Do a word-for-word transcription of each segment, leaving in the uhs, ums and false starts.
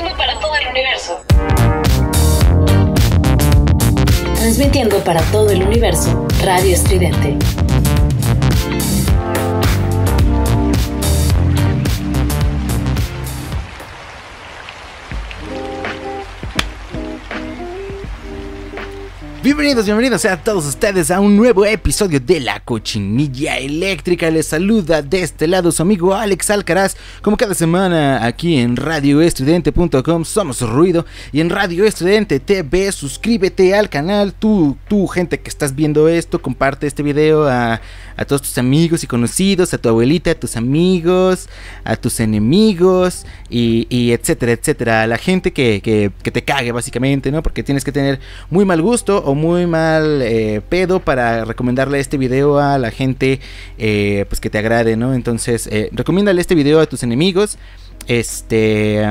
transmitiendo para todo el universo. Transmitiendo para todo el universo, Radio Estridente. Bienvenidos, bienvenidos a todos ustedes a un nuevo episodio de La Cochinilla Eléctrica. Les saluda de este lado su amigo Alex Alcaraz, como cada semana aquí en radio estridente punto com, Somos Ruido, y en Radio Estridente T V. Suscríbete al canal, tú, tú gente que estás viendo esto, comparte este video a, a todos tus amigos y conocidos, a tu abuelita, a tus amigos, a tus enemigos, y, y etcétera, etcétera, a la gente que, que, que te cague básicamente, ¿no? Porque tienes que tener muy mal gusto o muy mal eh, pedo para recomendarle este video a la gente eh, pues que te agrade, ¿no? Entonces, eh, recomiéndale este video a tus enemigos. Este...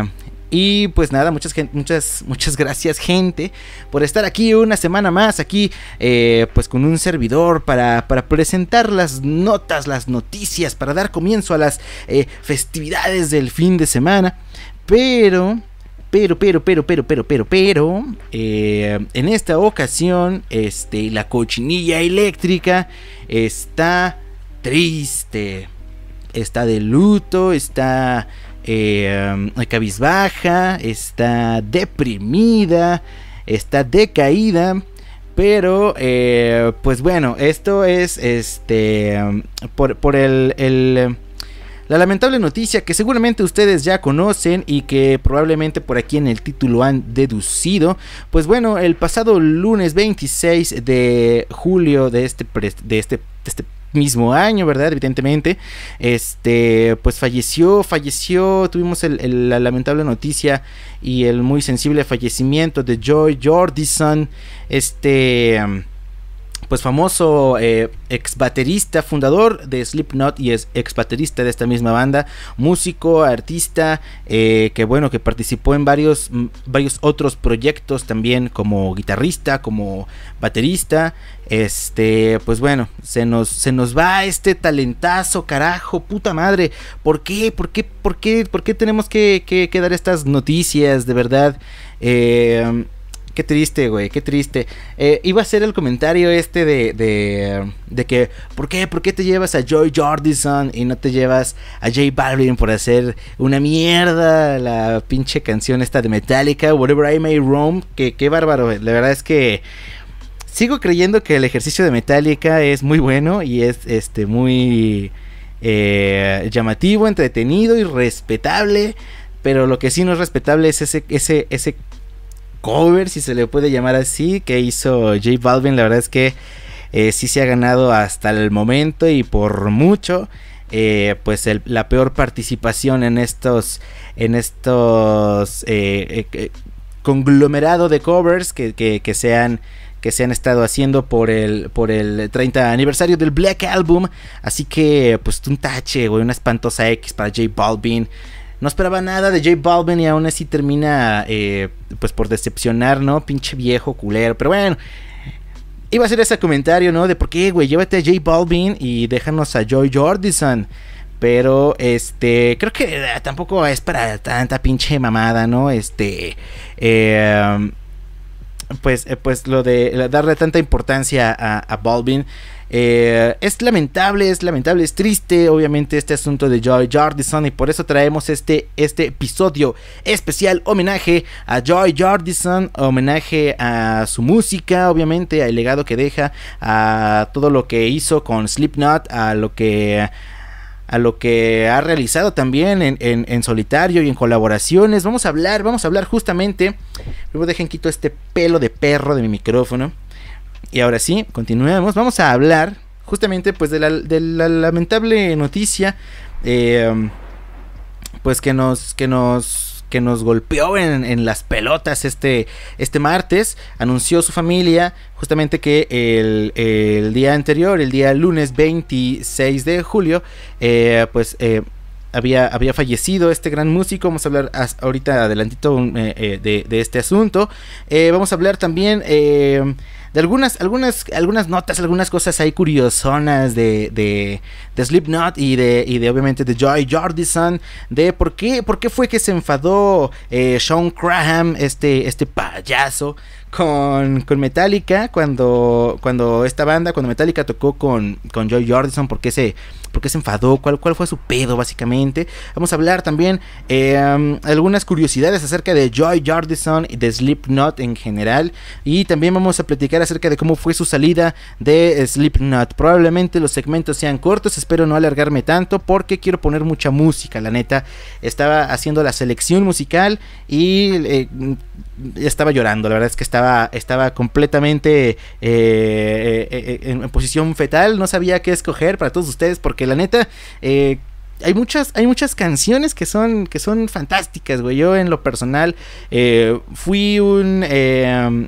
Y pues nada, muchas, muchas, muchas gracias, gente, por estar aquí una semana más, aquí eh, pues con un servidor para, para presentar las notas, las noticias, para dar comienzo a las eh, festividades del fin de semana. Pero... Pero, pero, pero, pero, pero, pero, pero, eh, en esta ocasión, este, la cochinilla eléctrica está triste, está de luto, está eh, cabizbaja, está deprimida, está decaída. Pero, eh, pues bueno, esto es, este, por, por el... el la lamentable noticia que seguramente ustedes ya conocen y que probablemente por aquí en el título han deducido. Pues bueno, el pasado lunes veintiséis de julio de este, de este, de este mismo año, ¿verdad? Evidentemente, este, pues falleció, falleció, tuvimos el, el, la lamentable noticia y el muy sensible fallecimiento de Joey Jordison, este... pues famoso eh, ex baterista, fundador de Slipknot y es ex baterista de esta misma banda, músico, artista, eh, que bueno, que participó en varios, varios otros proyectos también como guitarrista, como baterista. Este, pues bueno, se nos, se nos va este talentazo, carajo, puta madre. ¿Por qué? ¿Por qué? ¿Por qué? ¿Por qué tenemos que, que, que dar estas noticias? De verdad, eh... qué triste, güey, qué triste. Eh, iba a ser el comentario este de, de, de que, ¿por qué? ¿Por qué te llevas a Joey Jordison y no te llevas a J. Balvin por hacer una mierda la pinche canción esta de Metallica, Whatever I May Roam? Que qué bárbaro, la verdad es que sigo creyendo que el ejercicio de Metallica es muy bueno y es este muy eh, llamativo, entretenido y respetable, pero lo que sí no es respetable es ese ese ese cover, si se le puede llamar así, que hizo J. Balvin. La verdad es que eh, sí se ha ganado hasta el momento y por mucho eh, pues el, la peor participación en estos en estos eh, eh, conglomerado de covers que, que, que se han que se han estado haciendo por el por el treinta aniversario del Black Album. Así que pues un tache, güey, una espantosa X para J. Balvin. No esperaba nada de J. Balvin y aún así termina eh, pues por decepcionar, ¿no? Pinche viejo culero. Pero bueno, iba a hacer ese comentario, ¿no? De por qué, güey, llévate a J. Balvin y déjanos a Joey Jordison. Pero este, creo que eh, tampoco es para tanta pinche mamada, ¿no? Este, eh, pues, eh, pues lo de darle tanta importancia a, a Balvin. Eh, es lamentable, es lamentable, es triste, obviamente, este asunto de Joey Jordison, y por eso traemos este, este episodio especial, homenaje a Joey Jordison, homenaje a su música, obviamente, al legado que deja, a todo lo que hizo con Slipknot, a lo que... a lo que ha realizado también en, en, en solitario y en colaboraciones. Vamos a hablar, vamos a hablar justamente. Luego dejen quito este pelo de perro de mi micrófono. Y ahora sí, continuemos. Vamos a hablar justamente pues de la, de la lamentable noticia eh, pues que nos que nos que nos golpeó en, en las pelotas este este martes. Anunció su familia justamente que el, el día anterior, el día lunes veintiséis de julio, eh, pues eh, había, había fallecido este gran músico. Vamos a hablar ahorita adelantito eh, eh, de, de este asunto. Eh, vamos a hablar también eh, de algunas, algunas, algunas notas, algunas cosas ahí curiosonas de, de, de Slipknot y de, y de obviamente de Joey Jordison, de por qué, por qué fue que se enfadó eh, Shawn Crahan, este, este payaso, con, con Metallica cuando, cuando esta banda, cuando Metallica tocó con, con Joey Jordison, por qué se... porque se enfadó, cuál, cuál fue su pedo básicamente. Vamos a hablar también eh, um, algunas curiosidades acerca de Joey Jordison y de Slipknot en general, y también vamos a platicar acerca de cómo fue su salida de Slipknot. Probablemente los segmentos sean cortos, espero no alargarme tanto porque quiero poner mucha música, la neta. Estaba haciendo la selección musical y eh, estaba llorando, la verdad es que estaba, estaba completamente eh, eh, eh, en posición fetal, no sabía qué escoger para todos ustedes porque la neta, eh, hay muchas, hay muchas canciones que son, que son fantásticas, güey. Yo en lo personal eh, fui un, eh,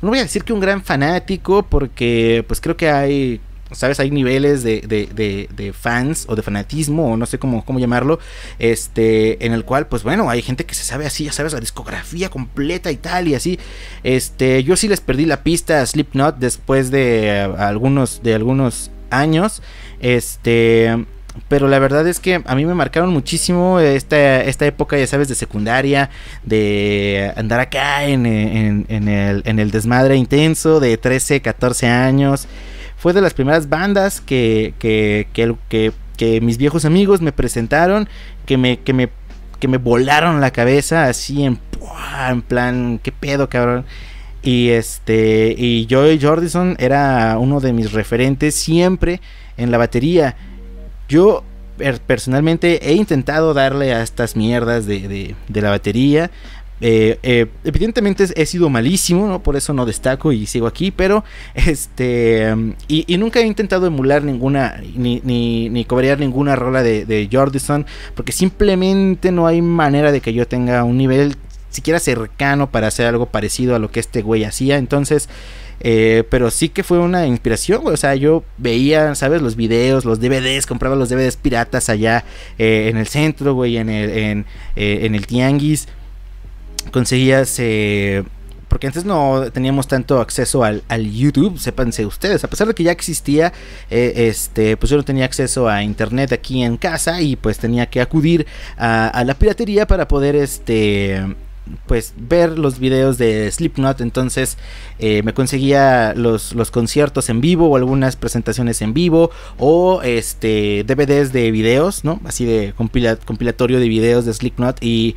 no voy a decir que un gran fanático, porque pues creo que hay, sabes, hay niveles de, de, de, de fans o de fanatismo, o no sé cómo, cómo llamarlo, este, en el cual, pues bueno, hay gente que se sabe así, ya sabes, la discografía completa y tal, y así, este, yo sí les perdí la pista a Slipknot después de eh, algunos, de algunos años, este, pero la verdad es que a mí me marcaron muchísimo esta, esta época, ya sabes, de secundaria, de andar acá en, en, en, el, en el desmadre intenso de trece, catorce años. Fue de las primeras bandas que, que, que, que, que mis viejos amigos me presentaron, que me, que me, que me volaron la cabeza así en, en plan, ¿qué pedo, cabrón? Y este, y Joey Jordison era uno de mis referentes siempre en la batería. Yo personalmente he intentado darle a estas mierdas de, de, de la batería. Eh, eh, evidentemente he sido malísimo, ¿no? Por eso no destaco y sigo aquí, pero este y, y nunca he intentado emular ninguna ni, ni, ni cobrear ninguna rola de, de Jordison, porque simplemente no hay manera de que yo tenga un nivel siquiera cercano para hacer algo parecido a lo que este güey hacía. Entonces, eh, pero sí que fue una inspiración, güey. O sea, yo veía, ¿sabes? Los videos, los D V Ds, compraba los D V Ds piratas allá eh, en el centro, güey, en el, en, eh, en el tianguis. Conseguías... Eh, porque antes no teníamos tanto acceso al, al YouTube, sépanse ustedes. A pesar de que ya existía, eh, este, pues yo no tenía acceso a internet aquí en casa y pues tenía que acudir a, a la piratería para poder, este... pues ver los videos de Slipknot. Entonces eh, me conseguía los, los conciertos en vivo o algunas presentaciones en vivo o este D V Ds de videos, ¿no? Así de compila compilatorio de videos de Slipknot y,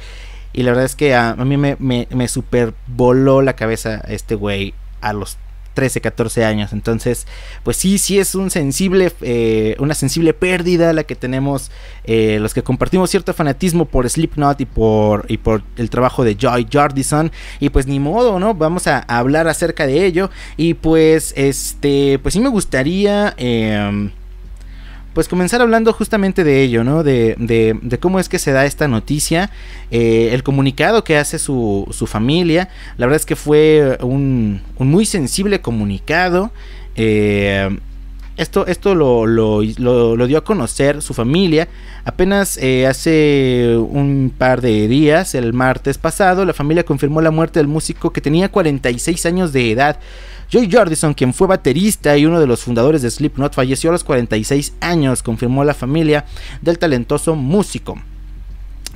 y la verdad es que a, a mí me, me, me super voló la cabeza este güey a los trece, catorce años. Entonces, pues sí, sí es un sensible, eh, una sensible pérdida la que tenemos eh, los que compartimos cierto fanatismo por Slipknot y por, y por el trabajo de Joey Jordison. Y pues ni modo, ¿no? Vamos a, a hablar acerca de ello. Y pues, este, pues sí me gustaría... Eh, pues comenzar hablando justamente de ello, ¿no? De, de, de cómo es que se da esta noticia, eh, el comunicado que hace su, su familia. La verdad es que fue un, un muy sensible comunicado. Eh, esto esto lo, lo, lo, lo dio a conocer su familia. Apenas eh, hace un par de días, el martes pasado, la familia confirmó la muerte del músico que tenía cuarenta y seis años de edad. Joey Jordison, quien fue baterista y uno de los fundadores de Slipknot, falleció a los cuarenta y seis años, confirmó la familia del talentoso músico.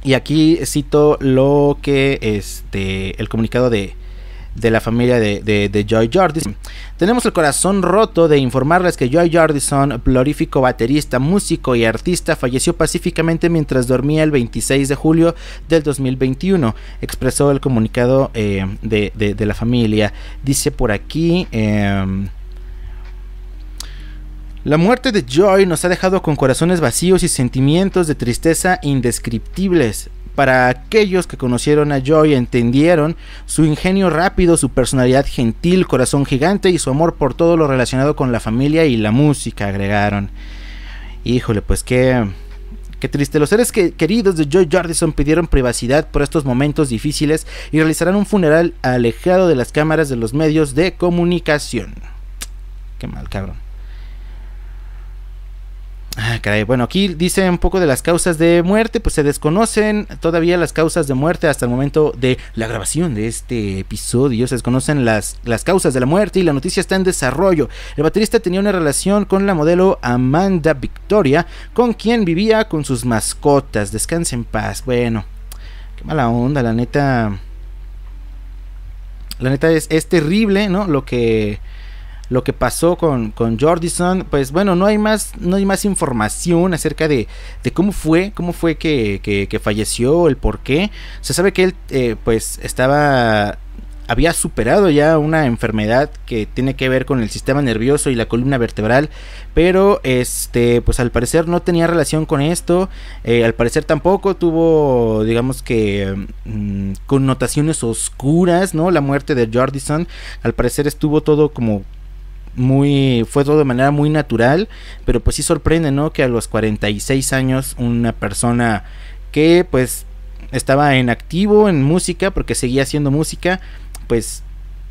Y aquí cito lo que este el comunicado de, de la familia de, de, de Joey Jordison. Tenemos el corazón roto de informarles que Joey Jordison, prolífico baterista, músico y artista, falleció pacíficamente mientras dormía el veintiséis de julio del dos mil veintiuno, expresó el comunicado eh, de, de, de la familia. Dice por aquí... Eh, la muerte de Joey nos ha dejado con corazones vacíos y sentimientos de tristeza indescriptibles. Para aquellos que conocieron a Joey entendieron su ingenio rápido, su personalidad gentil, corazón gigante y su amor por todo lo relacionado con la familia y la música, agregaron. Híjole, pues qué, qué triste. Los seres que, queridos de Joey Jordison pidieron privacidad por estos momentos difíciles y realizarán un funeral alejado de las cámaras de los medios de comunicación. Qué mal, cabrón. Ah, caray. Bueno, aquí dice un poco de las causas de muerte. Pues se desconocen todavía las causas de muerte hasta el momento de la grabación de este episodio. Se desconocen las, las causas de la muerte y la noticia está en desarrollo. El baterista tenía una relación con la modelo Amanda Victoria, con quien vivía con sus mascotas. Descanse en paz. Bueno, qué mala onda, la neta. La neta es, es terrible, ¿no? Lo que... Lo que pasó con, con Jordison, pues bueno, no hay más, no hay más información acerca de, de cómo fue, cómo fue que, que, que falleció, el por qué. Se sabe que él eh, pues estaba, había superado ya una enfermedad que tiene que ver con el sistema nervioso y la columna vertebral, pero este, pues al parecer no tenía relación con esto, eh, al parecer tampoco tuvo, digamos que mmm, connotaciones oscuras, ¿no? La muerte de Jordison, al parecer estuvo todo como muy, fue todo de manera muy natural, pero pues sí sorprende, ¿no? Que a los cuarenta y seis años una persona que pues estaba en activo en música, porque seguía haciendo música, pues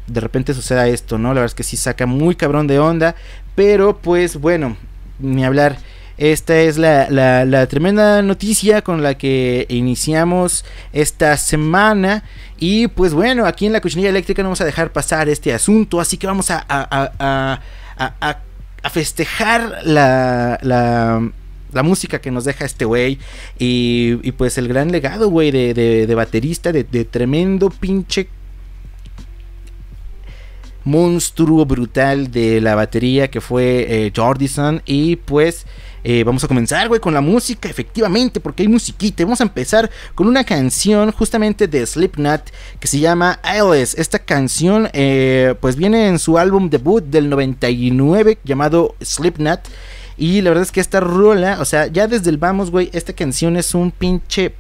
de repente suceda esto, ¿no? La verdad es que sí saca muy cabrón de onda, pero pues bueno, ni hablar. Esta es la, la, la tremenda noticia con la que iniciamos esta semana. Y pues bueno, aquí en La Cochinilla Eléctrica no vamos a dejar pasar este asunto. Así que vamos a, a, a, a, a, a festejar la, la, la música que nos deja este güey. Y, y pues el gran legado, güey, de, de, de baterista, de, de tremendo pinche monstruo brutal de la batería que fue eh, Jordison. Y pues... Eh, vamos a comenzar, güey, con la música, efectivamente, porque hay musiquita. Vamos a empezar con una canción justamente de Slipknot que se llama Alice. Esta canción eh, pues viene en su álbum debut del noventa y nueve llamado Slipknot. Y la verdad es que esta rola, o sea, ya desde el vamos, güey, esta canción es un pinche...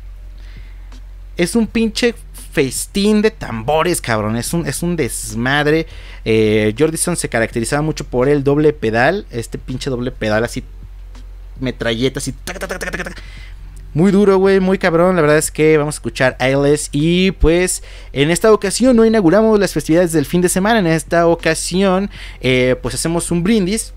Es un pinche... festín de tambores, cabrón. Es un, es un desmadre. eh, Jordison se caracterizaba mucho por el doble pedal, este pinche doble pedal así, metralleta así, tac, tac, tac, tac, tac. Muy duro, güey, muy cabrón. La verdad es que vamos a escuchar Eyeless. Y pues en esta ocasión no inauguramos las festividades del fin de semana. En esta ocasión eh, pues hacemos un brindis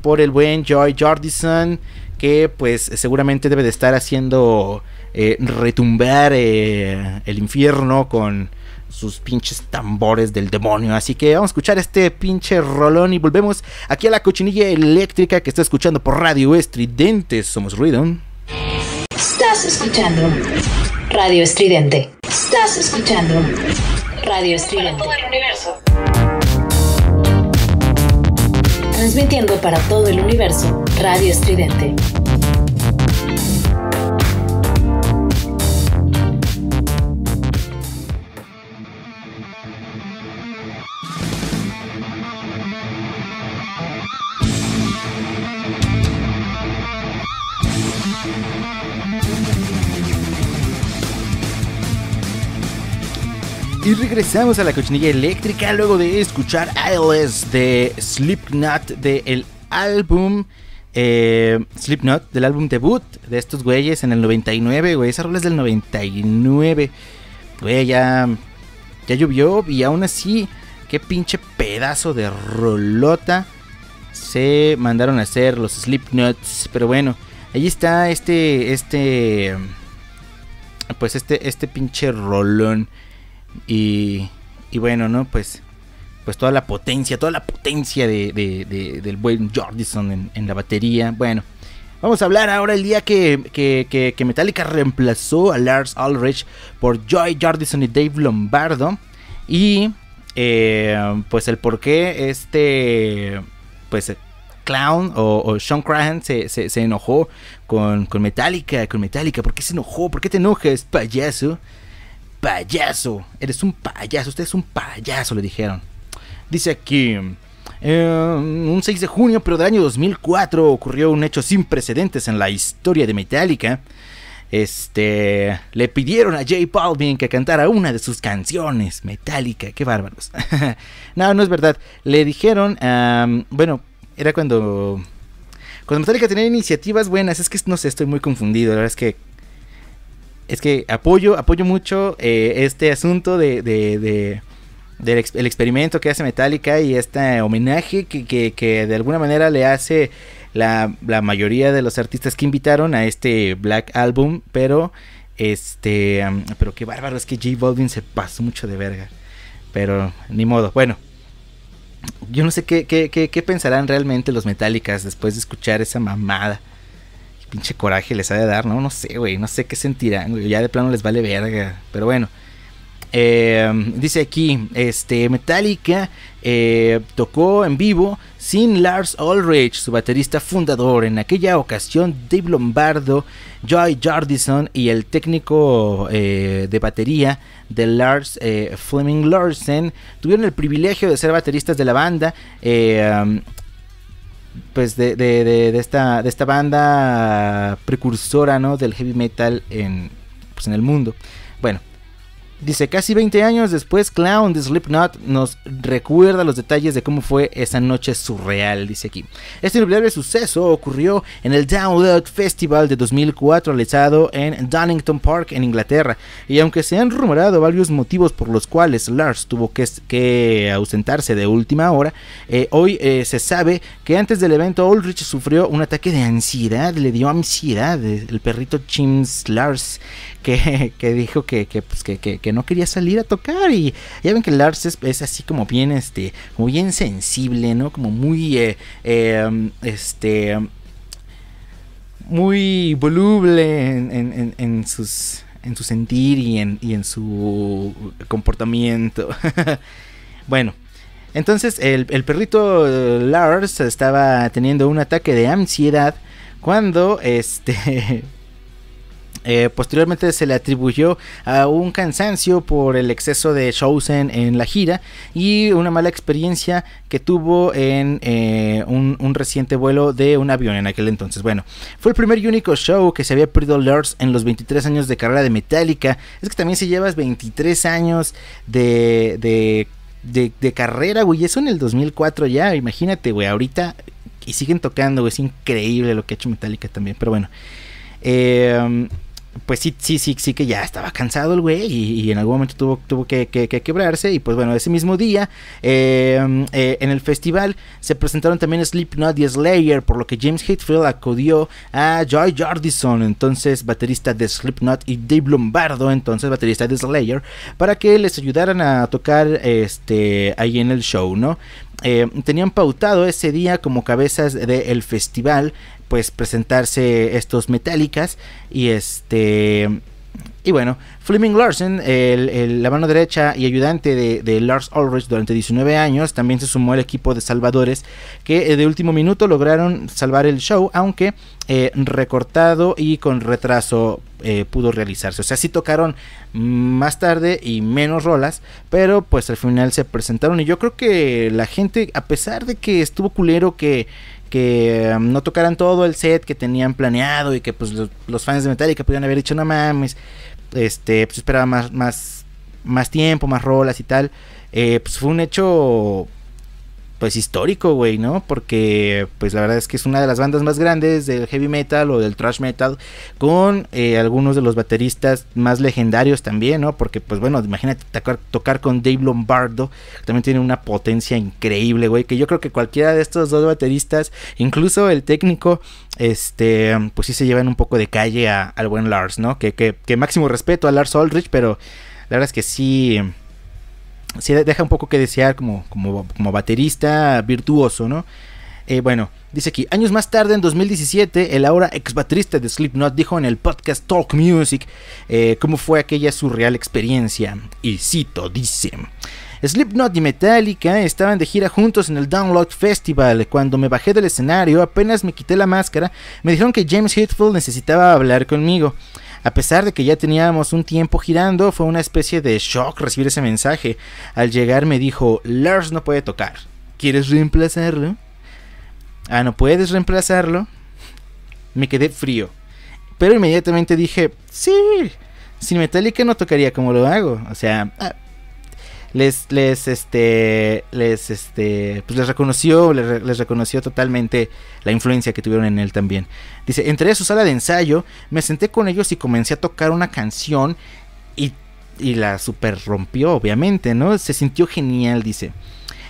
por el buen Joey Jordison, que pues seguramente debe de estar haciendo... Eh, retumbar eh, el infierno con sus pinches tambores del demonio. Así que vamos a escuchar este pinche rolón y volvemos aquí a La Cochinilla Eléctrica, que está escuchando por Radio Estridente. Somos Ruido. Estás escuchando Radio Estridente. Estás escuchando Radio Estridente. Para todo el universo. Transmitiendo para todo el universo Radio Estridente. Y regresamos a La Cochinilla Eléctrica luego de escuchar Eyeless de Slipknot, del álbum eh, Slipknot, del álbum debut de estos güeyes en el noventa y nueve, güey. Esa rola es del noventa y nueve, güey. Ya, ya llovió y aún así, qué pinche pedazo de rolota se mandaron a hacer los Slipknots. Pero bueno, ahí está este, este, pues este, este pinche rolón. Y, y bueno, ¿no? Pues, pues toda la potencia, toda la potencia de, de, de, del buen Jordison en, en la batería. Bueno, vamos a hablar ahora el día que, que, que, que Metallica reemplazó a Lars Ulrich por Joey Jordison y Dave Lombardo. Y eh, pues el por qué este, pues Clown o, o Shawn Crahan se, se, se enojó con, con Metallica, con Metallica. ¿Por qué se enojó? ¿Por qué te enojas, payaso? Payaso, eres un payaso, usted es un payaso, le dijeron. Dice aquí, eh, un seis de junio, pero del año dos mil cuatro, ocurrió un hecho sin precedentes en la historia de Metallica. Este, le pidieron a J. Balvin que cantara una de sus canciones. Metallica, qué bárbaros. No, no es verdad, le dijeron, um, bueno, era cuando, cuando Metallica tenía iniciativas buenas. Es que no sé, estoy muy confundido, la verdad es que Es que apoyo, apoyo mucho eh, este asunto de, de, de, de ex, el experimento que hace Metallica y este homenaje que, que, que de alguna manera le hace la, la mayoría de los artistas que invitaron a este Black Album, pero este um, pero qué bárbaro, es que J. Balvin se pasó mucho de verga, pero ni modo. Bueno, yo no sé qué, qué, qué, qué pensarán realmente los Metallicas después de escuchar esa mamada. Qué pinche coraje les ha de dar, ¿no? No sé, güey, no sé qué sentirán, güey, ya de plano les vale verga, pero bueno. Eh, dice aquí, este, Metallica eh, tocó en vivo sin Lars Ulrich, su baterista fundador. En aquella ocasión, Dave Lombardo, Joey Jordison y el técnico eh, de batería de Lars, eh, Fleming Larsen, tuvieron el privilegio de ser bateristas de la banda. Eh, pues de, de, de, de, esta, de esta banda precursora, ¿no?, del heavy metal en, pues en el mundo. Bueno. Dice, casi veinte años después, Clown de Slipknot nos recuerda los detalles de cómo fue esa noche surreal, dice aquí. Este inolvidable suceso ocurrió en el Download Festival de dos mil cuatro, realizado en Donington Park, en Inglaterra. Y aunque se han rumorado varios motivos por los cuales Lars tuvo que, que ausentarse de última hora, eh, hoy eh, se sabe que antes del evento Ulrich sufrió un ataque de ansiedad, le dio ansiedad el perrito James Lars, que, que dijo que, que, pues, que, que, que no quería salir a tocar. Y ya ven que Lars es, es así como bien, este, como bien sensible, ¿no? Como muy, eh, eh, este, muy voluble en, en, en, sus, en su sentir y en, y en su comportamiento. Bueno. Entonces el, el perrito Lars estaba teniendo un ataque de ansiedad cuando, este... Eh, posteriormente se le atribuyó a un cansancio por el exceso de shows en, en la gira y una mala experiencia que tuvo en eh, un, un reciente vuelo de un avión en aquel entonces. Bueno, fue el primer y único show que se había perdido Lars en los veintitrés años de carrera de Metallica. Es que también si llevas veintitrés años de, de, de, de carrera, güey, eso en el dos mil cuatro ya, imagínate, güey, ahorita y siguen tocando, güey, es increíble lo que ha hecho Metallica también, pero bueno. Eh... Pues sí, sí, sí, sí que ya estaba cansado el güey y, y en algún momento tuvo, tuvo que, que, que quebrarse. Y pues bueno, ese mismo día eh, eh, en el festival se presentaron también Slipknot y Slayer, por lo que James Hetfield acudió a Joey Jordison, entonces baterista de Slipknot, y Dave Lombardo, entonces baterista de Slayer, para que les ayudaran a tocar este ahí en el show, ¿no? Eh, tenían pautado ese día como cabezas del festival, pues presentarse estos Metallicas. Y este y bueno, Fleming Larsen, el, el, la mano derecha y ayudante de, de Lars Ulrich durante diecinueve años, también se sumó al equipo de salvadores que de último minuto lograron salvar el show, aunque eh, recortado y con retraso eh, pudo realizarse. O sea, sí tocaron más tarde y menos rolas, pero pues al final se presentaron. Y yo creo que la gente, a pesar de que estuvo culero que que um, no tocaran todo el set que tenían planeado y que pues lo, los fans de Metallica pudieran haber dicho, no mames, este, pues esperaba más, más, más tiempo, más rolas y tal, eh, pues fue un hecho pues histórico, güey, ¿no? Porque pues la verdad es que es una de las bandas más grandes del heavy metal o del thrash metal, con eh, algunos de los bateristas más legendarios también, ¿no? Porque pues bueno, imagínate tocar, tocar con Dave Lombardo, que también tiene una potencia increíble, güey, que yo creo que cualquiera de estos dos bateristas, incluso el técnico, este, pues sí se llevan un poco de calle a, al buen Lars, ¿no? Que, que, que máximo respeto a Lars Ulrich, pero la verdad es que sí... sí deja un poco que desear como, como, como baterista virtuoso, ¿no? Eh, bueno, dice aquí, años más tarde, en dos mil diecisiete, el ahora ex baterista de Slipknot dijo en el podcast Talk Music eh, cómo fue aquella surreal experiencia. Y cito, dice... Slipknot y Metallica estaban de gira juntos en el Download Festival. Cuando me bajé del escenario, apenas me quité la máscara, me dijeron que James Hetfield necesitaba hablar conmigo. A pesar de que ya teníamos un tiempo girando, fue una especie de shock recibir ese mensaje. Al llegar me dijo, Lars no puede tocar. ¿Quieres reemplazarlo? Ah, ¿no puedes reemplazarlo? Me quedé frío, pero inmediatamente dije, sí, sin Metallica no tocaría como lo hago. O sea, ah, les, les, este, les, este, pues les reconoció, les, les reconoció totalmente la influencia que tuvieron en él también. Dice, entré a su sala de ensayo, me senté con ellos y comencé a tocar una canción y, y la super rompió, obviamente, ¿no? Se sintió genial, dice.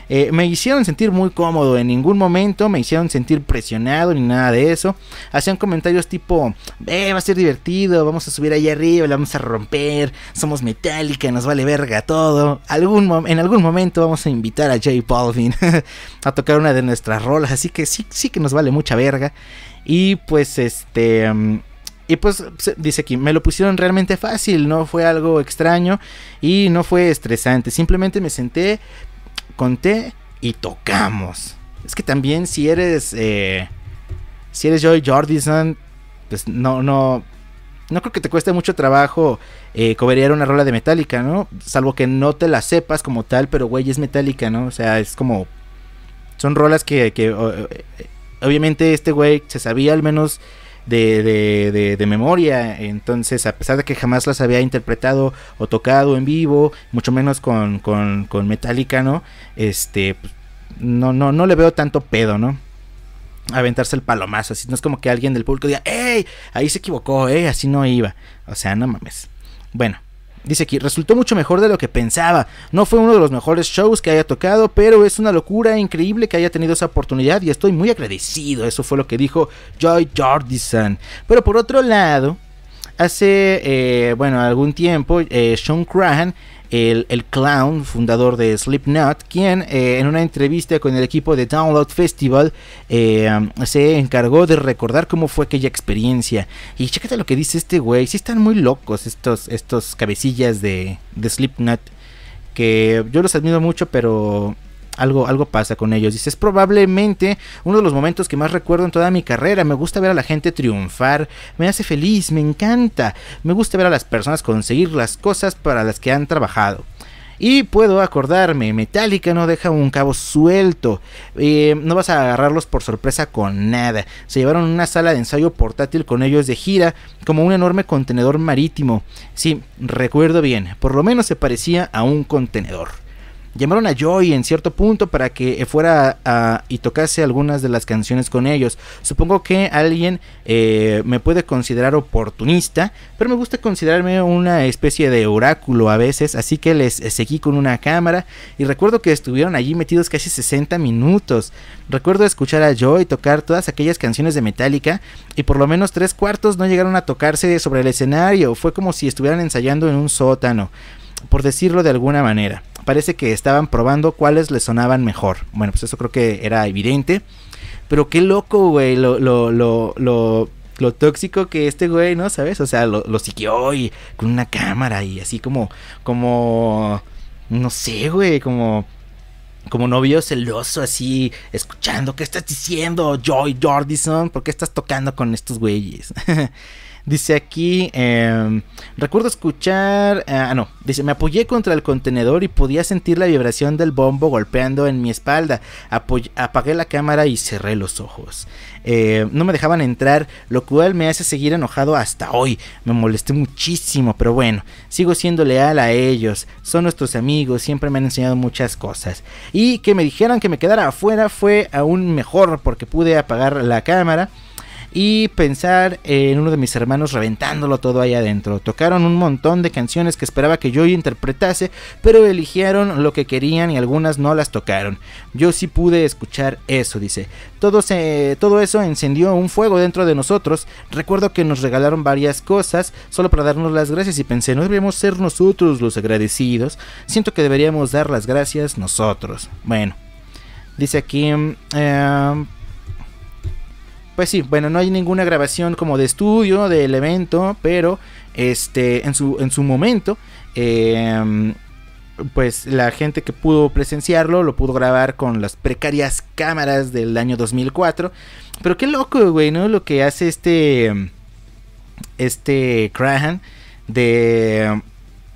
eh, me hicieron sentir muy cómodo, en ningún momento me hicieron sentir presionado ni nada de eso. Hacían comentarios tipo, eh, va a ser divertido, vamos a subir ahí arriba, la vamos a romper, somos Metallica, nos vale verga todo. Algún, en algún momento vamos a invitar a J. Balvin a tocar una de nuestras rolas, así que sí, sí que nos vale mucha verga. Y pues este... Um, Y pues dice aquí, me lo pusieron realmente fácil, no fue algo extraño y no fue estresante. Simplemente me senté, conté y tocamos. Es que también si eres, eh, si eres Joey Jordison, pues no, no, no creo que te cueste mucho trabajo eh, coverear una rola de Metallica, ¿no? Salvo que no te la sepas como tal, pero güey, es Metallica, ¿no? O sea, es como, son rolas que, que obviamente este güey se sabía al menos... De, de, de, de memoria. Entonces, a pesar de que jamás las había interpretado o tocado en vivo, mucho menos con, con, con Metallica, ¿no? Este, no, no, no le veo tanto pedo, ¿no? Aventarse el palomazo, así no es como que alguien del público diga, ¡ey! Ahí se equivocó, ¿eh? Así no iba. O sea, no mames. Bueno, dice aquí, resultó mucho mejor de lo que pensaba. No fue uno de los mejores shows que haya tocado, pero es una locura increíble que haya tenido esa oportunidad y estoy muy agradecido. Eso fue lo que dijo Joey Jordison. Pero por otro lado, hace, eh, bueno, algún tiempo, eh, Shawn Crahan, el, el clown, fundador de Slipknot, quien eh, en una entrevista con el equipo de Download Festival eh, se encargó de recordar cómo fue aquella experiencia. Y chécate lo que dice este güey, sí están muy locos estos, estos cabecillas de, de Slipknot, que yo los admiro mucho, pero... Algo, algo pasa con ellos. Dice, es probablemente uno de los momentos que más recuerdo en toda mi carrera. Me gusta ver a la gente triunfar, me hace feliz, me encanta. Me gusta ver a las personas conseguir las cosas para las que han trabajado. Y puedo acordarme, Metallica no deja un cabo suelto, eh, no vas a agarrarlos por sorpresa con nada. Se llevaron una sala de ensayo portátil con ellos de gira, como un enorme contenedor marítimo. Sí, recuerdo bien, por lo menos se parecía a un contenedor. Llamaron a Joey en cierto punto para que fuera a, a, y tocase algunas de las canciones con ellos. Supongo que alguien eh, me puede considerar oportunista, pero me gusta considerarme una especie de oráculo a veces, así que les seguí con una cámara y recuerdo que estuvieron allí metidos casi sesenta minutos. Recuerdo escuchar a Joey tocar todas aquellas canciones de Metallica y por lo menos tres cuartos no llegaron a tocarse sobre el escenario, fue como si estuvieran ensayando en un sótano, por decirlo de alguna manera. Parece que estaban probando cuáles les sonaban mejor. Bueno, pues eso creo que era evidente. Pero qué loco, güey, lo, lo, lo, lo, lo tóxico que este güey, ¿no? ¿Sabes? O sea, lo, lo siguió y con una cámara y así como, como, no sé, güey, como... Como novio celoso, así, escuchando, ¿qué estás diciendo, Joey Jordison? ¿Por qué estás tocando con estos güeyes? Dice aquí, eh, recuerdo escuchar, ah eh, no, dice, me apoyé contra el contenedor y podía sentir la vibración del bombo golpeando en mi espalda. Apoy- apagué la cámara y cerré los ojos. Eh, no me dejaban entrar, lo cual me hace seguir enojado hasta hoy. Me molesté muchísimo, pero bueno, sigo siendo leal a ellos. Son nuestros amigos, siempre me han enseñado muchas cosas. Y que me dijeran que me quedara afuera fue aún mejor porque pude apagar la cámara y pensar en uno de mis hermanos reventándolo todo ahí adentro. Tocaron un montón de canciones que esperaba que yo interpretase, pero eligieron lo que querían y algunas no las tocaron. Yo sí pude escuchar eso, dice. Todo, se, todo eso encendió un fuego dentro de nosotros. Recuerdo que nos regalaron varias cosas solo para darnos las gracias y pensé, no deberíamos ser nosotros los agradecidos. Siento que deberíamos dar las gracias nosotros. Bueno, dice aquí... Eh, Pues sí, bueno, no hay ninguna grabación como de estudio del evento, pero este en su, en su momento, eh, pues la gente que pudo presenciarlo lo pudo grabar con las precarias cámaras del año dos mil cuatro. Pero qué loco, güey, ¿no? Lo que hace este, este Crahan de,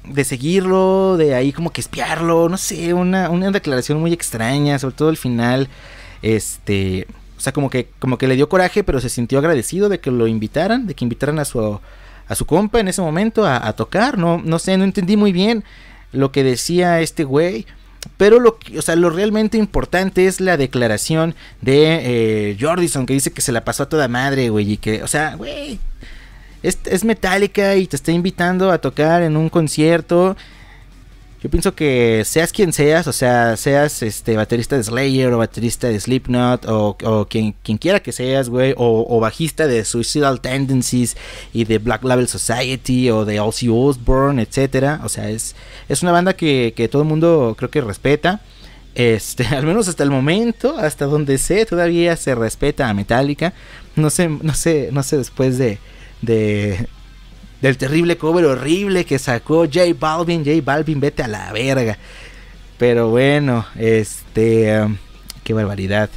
de seguirlo, de ahí como que espiarlo, no sé, una, una declaración muy extraña, sobre todo al final, este... O sea, como que, como que le dio coraje, pero se sintió agradecido de que lo invitaran, de que invitaran a su, a su compa en ese momento a, a tocar. No, no sé, no entendí muy bien lo que decía este güey. Pero lo, o sea, lo realmente importante es la declaración de eh, Jordison, que dice que se la pasó a toda madre, güey. Y que, o sea, güey, es, es Metallica y te está invitando a tocar en un concierto. Yo pienso que seas quien seas, o sea, seas este baterista de Slayer o baterista de Slipknot o, o quien, quien quiera que seas, güey, o, o bajista de Suicidal Tendencies y de Black Label Society o de Ozzy Osbourne, etcétera. O sea, es, es una banda que, que todo el mundo creo que respeta. Este, al menos hasta el momento, hasta donde sé, todavía se respeta a Metallica. No sé, no sé, no sé después de, de del terrible cover horrible que sacó J. Balvin, J. Balvin, vete a la verga. Pero bueno, este, um, qué barbaridad.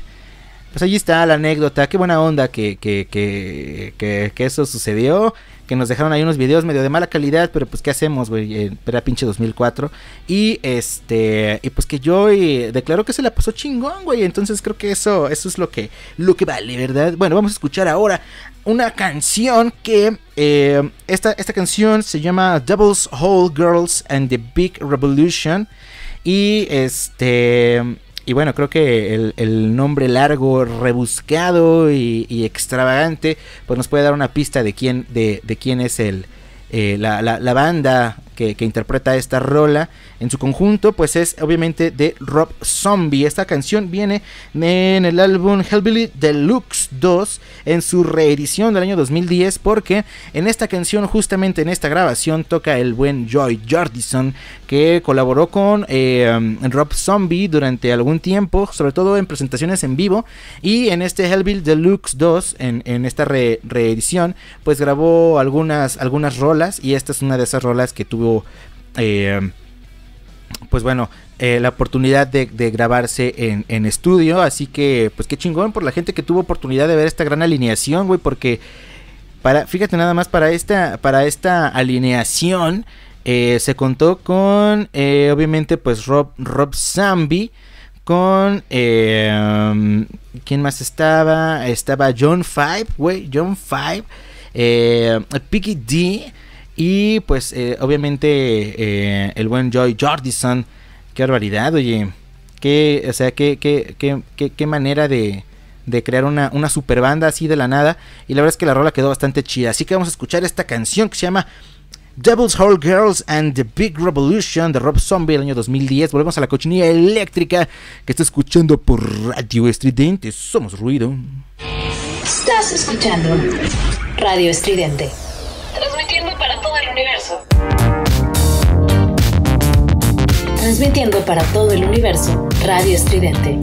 Pues allí está la anécdota, qué buena onda que, que, que, que, que eso sucedió. Que nos dejaron ahí unos videos medio de mala calidad, pero pues qué hacemos, güey, era pinche dos mil cuatro. Y este, y pues que Joey declaró que se la pasó chingón, güey. Entonces creo que eso, eso es lo que, lo que vale, ¿verdad? Bueno, vamos a escuchar ahora una canción que, eh, esta, esta canción se llama Devil's Hole Girls and the Big Revolution. Y este... y bueno, creo que el, el nombre largo, rebuscado y, y extravagante, pues nos puede dar una pista de quién, de, de quién es el, eh, la, la, la banda que, que interpreta esta rola. En su conjunto, pues es obviamente de Rob Zombie. Esta canción viene en el álbum Hellbilly Deluxe dos, en su reedición del año dos mil diez, porque en esta canción, justamente en esta grabación, toca el buen Joey Jordison, que colaboró con eh, Rob Zombie durante algún tiempo, sobre todo en presentaciones en vivo, y en este Hellbilly Deluxe dos, en, en esta re reedición, pues grabó algunas, algunas rolas, y esta es una de esas rolas que tuvo... Eh, pues bueno, eh, la oportunidad de, de grabarse en, en estudio. Así que, pues qué chingón por la gente que tuvo oportunidad de ver esta gran alineación, güey. Porque, para, fíjate nada más, para esta, para esta alineación eh, se contó con, eh, obviamente, pues Rob, Rob Zombie. Con, eh, ¿quién más estaba? Estaba John five, güey, John five. Eh, Piggy D. Y pues eh, obviamente eh, el buen Joey Jordison. Qué barbaridad, oye. Qué, o sea, qué, qué, qué, qué, qué manera de, de crear una, una super banda así de la nada. Y la verdad es que la rola quedó bastante chida. Así que vamos a escuchar esta canción que se llama Devil's Hole Girls and the Big Revolution de Rob Zombie del año dos mil diez. Volvemos a La Cochinilla Eléctrica, que está escuchando por Radio Estridente. Somos Ruido. Estás escuchando Radio Estridente, transmitiendo para todo el universo. Transmitiendo para todo el universo, Radio Estridente.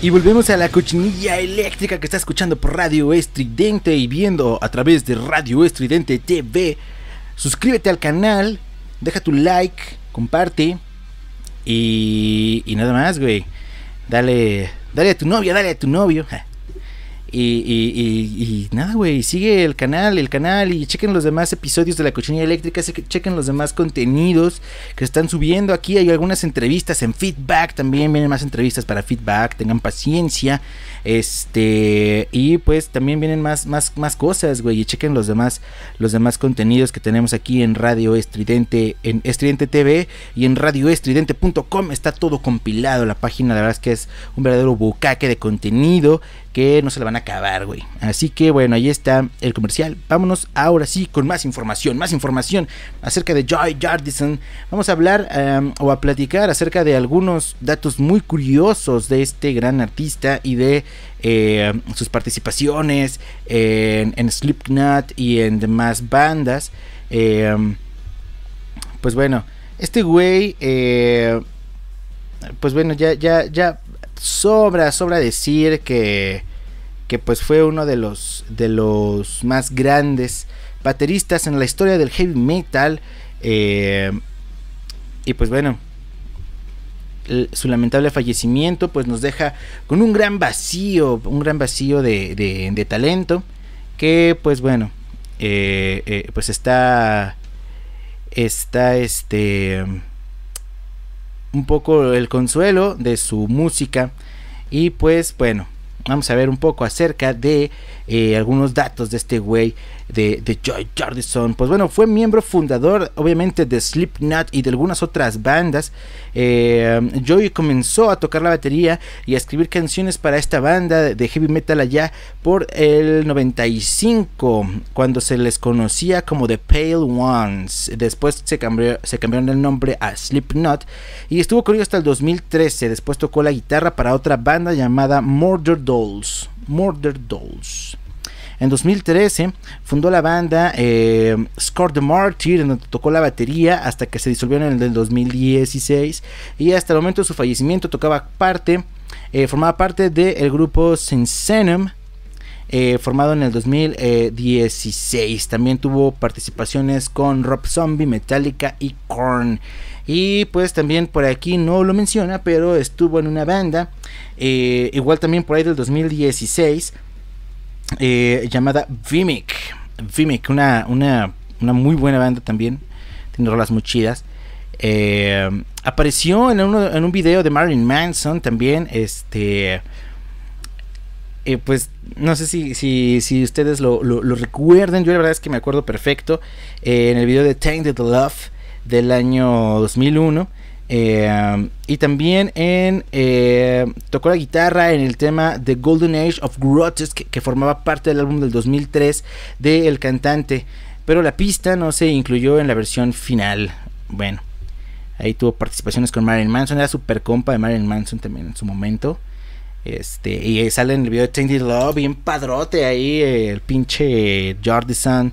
Y volvemos a La Cochinilla Eléctrica, que está escuchando por Radio Estridente y viendo a través de Radio Estridente T V. Suscríbete al canal, deja tu like, comparte y, y nada más, güey. Dale, dale a tu novia, dale a tu novio. Y, y, y, y nada, güey, sigue el canal, el canal y chequen los demás episodios de La Cochinilla Eléctrica, chequen los demás contenidos que están subiendo aquí, hay algunas entrevistas en feedback, también vienen más entrevistas para feedback, tengan paciencia, este, y pues también vienen más, más, más cosas, güey, y chequen los demás, los demás contenidos que tenemos aquí en Radio Estridente, en Estridente T V y en radio estridente punto com, está todo compilado, la página la verdad es que es un verdadero bucaque de contenido, que no se la van a acabar, güey. Así que bueno, ahí está el comercial. Vámonos ahora sí con más información. Más información acerca de Joey Jordison. Vamos a hablar um, o a platicar acerca de algunos datos muy curiosos de este gran artista y de eh, sus participaciones en, en Slipknot y en demás bandas. Eh, pues bueno, este güey... Eh, pues bueno, ya, ya, ya... Sobra, sobra decir que, que pues fue uno de los, de los más grandes bateristas en la historia del heavy metal. Eh, y pues bueno, el, su lamentable fallecimiento pues nos deja con un gran vacío, un gran vacío de, de, de talento. Que pues bueno, eh, eh, pues está, está este... un poco el consuelo de su música. Y pues bueno, vamos a ver un poco acerca de eh, algunos datos de este güey. de, de Joey Jordison. Pues bueno, fue miembro fundador obviamente de Slipknot y de algunas otras bandas. eh, Joey comenzó a tocar la batería y a escribir canciones para esta banda de heavy metal allá por el noventa y cinco, cuando se les conocía como The Pale Ones. Después se, cambió, se cambiaron el nombre a Slipknot y estuvo con ellos hasta el dos mil trece. Después tocó la guitarra para otra banda llamada Murder Dolls. Murder Dolls. En dos mil trece fundó la banda eh, Score the Martyr, en donde tocó la batería hasta que se disolvieron en el dos mil dieciséis, y hasta el momento de su fallecimiento tocaba parte, eh, formaba parte del grupo Sensenum, eh, formado en el dos mil dieciséis. También tuvo participaciones con Rob Zombie, Metallica y Korn. Y pues también por aquí no lo menciona, pero estuvo en una banda, eh, igual también por ahí del dos mil dieciséis, eh, llamada Vimic. Vimic, una, una, una muy buena banda también, tiene rolas muy chidas. Eh, apareció en, uno, en un video de Marilyn Manson también, este... Eh, pues no sé si, si, si ustedes lo, lo, lo recuerden, yo la verdad es que me acuerdo perfecto, eh, en el video de Tainted Love del año dos mil uno, eh, y también en, eh, tocó la guitarra en el tema The Golden Age of Grotesque, que formaba parte del álbum del dos mil tres del cantante, pero la pista no se incluyó en la versión final. Bueno, ahí tuvo participaciones con Marilyn Manson, era super compa de Marilyn Manson también en su momento. Este, y sale en el video de Tainted Love bien padrote ahí, eh, el pinche Jordison.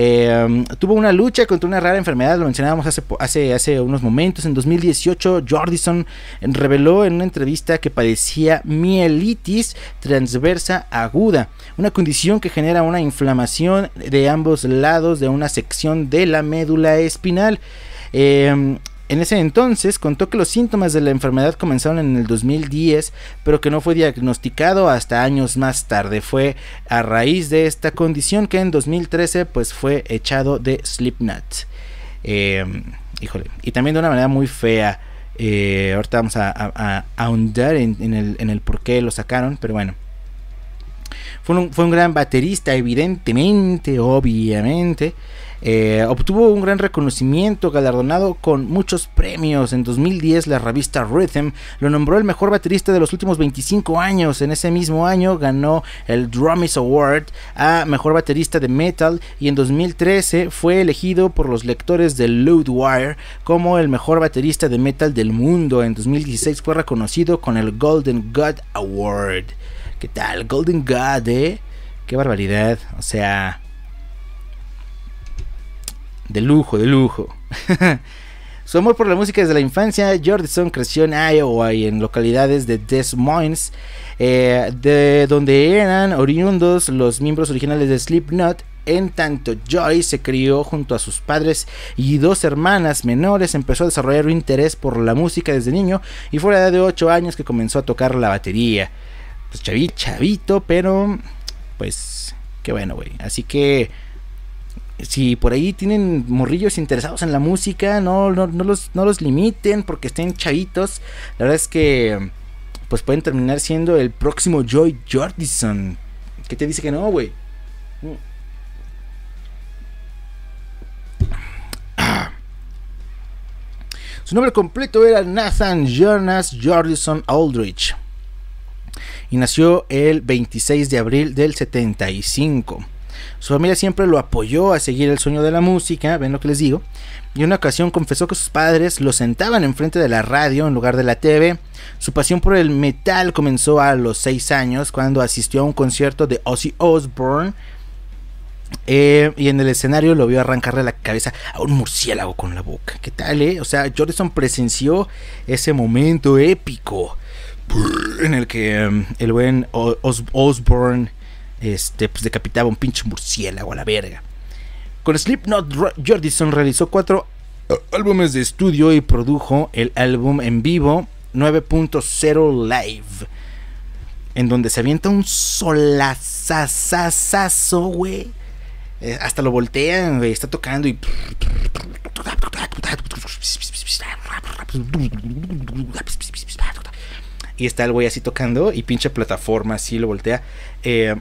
Eh, um, tuvo una lucha contra una rara enfermedad, lo mencionábamos hace, hace, hace unos momentos. En dos mil dieciocho Jordison reveló en una entrevista que padecía mielitis transversa aguda, una condición que genera una inflamación de ambos lados de una sección de la médula espinal. eh, En ese entonces contó que los síntomas de la enfermedad comenzaron en el dos mil diez, pero que no fue diagnosticado hasta años más tarde. Fue a raíz de esta condición que en dos mil trece pues fue echado de Slipknot. Eh, híjole, y también de una manera muy fea. Eh, ahorita vamos a, a, a ahondar en, en, el, en el por qué lo sacaron, pero bueno. Fue un, fue un gran baterista, evidentemente, obviamente. Eh, obtuvo un gran reconocimiento, galardonado con muchos premios. En dos mil diez la revista Rhythm lo nombró el mejor baterista de los últimos veinticinco años. En ese mismo año ganó el Drummies Award a mejor baterista de metal, y en dos mil trece fue elegido por los lectores de Loudwire como el mejor baterista de metal del mundo. En dos mil dieciséis fue reconocido con el Golden God Award. ¿Qué tal? Golden God, eh. Qué barbaridad, o sea... De lujo, de lujo. Su amor por la música desde la infancia. Jordison creció en Iowa y en localidades de Des Moines, eh, de donde eran oriundos los miembros originales de Slipknot. En tanto, Joey se crió junto a sus padres y dos hermanas menores. Empezó a desarrollar un interés por la música desde niño y fue a la edad de ocho años que comenzó a tocar la batería. Pues chavito, chavito, pero pues qué bueno, güey. Así que... si por ahí tienen morrillos interesados en la música, no, no, no, los, no los limiten porque estén chavitos. La verdad es que pues pueden terminar siendo el próximo Joey Jordison. ¿Qué te dice que no, güey? Ah. Su nombre completo era Nathan Jonas Jordison Aldrich, y nació el veintiséis de abril del setenta y cinco. Su familia siempre lo apoyó a seguir el sueño de la música, ven lo que les digo, y una ocasión confesó que sus padres lo sentaban enfrente de la radio en lugar de la T V. Su pasión por el metal comenzó a los seis años, cuando asistió a un concierto de Ozzy Osbourne, eh, y en el escenario lo vio arrancarle la cabeza a un murciélago con la boca. ¿Qué tal, eh? O sea, Jordison presenció ese momento épico en el que um, el buen Os- Osbourne Este, pues decapitaba un pinche murciélago a la verga. Con Slipknot, Jordison realizó cuatro álbumes de estudio y produjo el álbum en vivo nueve punto cero Live, en donde se avienta un solazazazazo, güey. Eh, hasta lo voltean, güey. Está tocando y... y está el güey así tocando y pinche plataforma así lo voltea. Eh...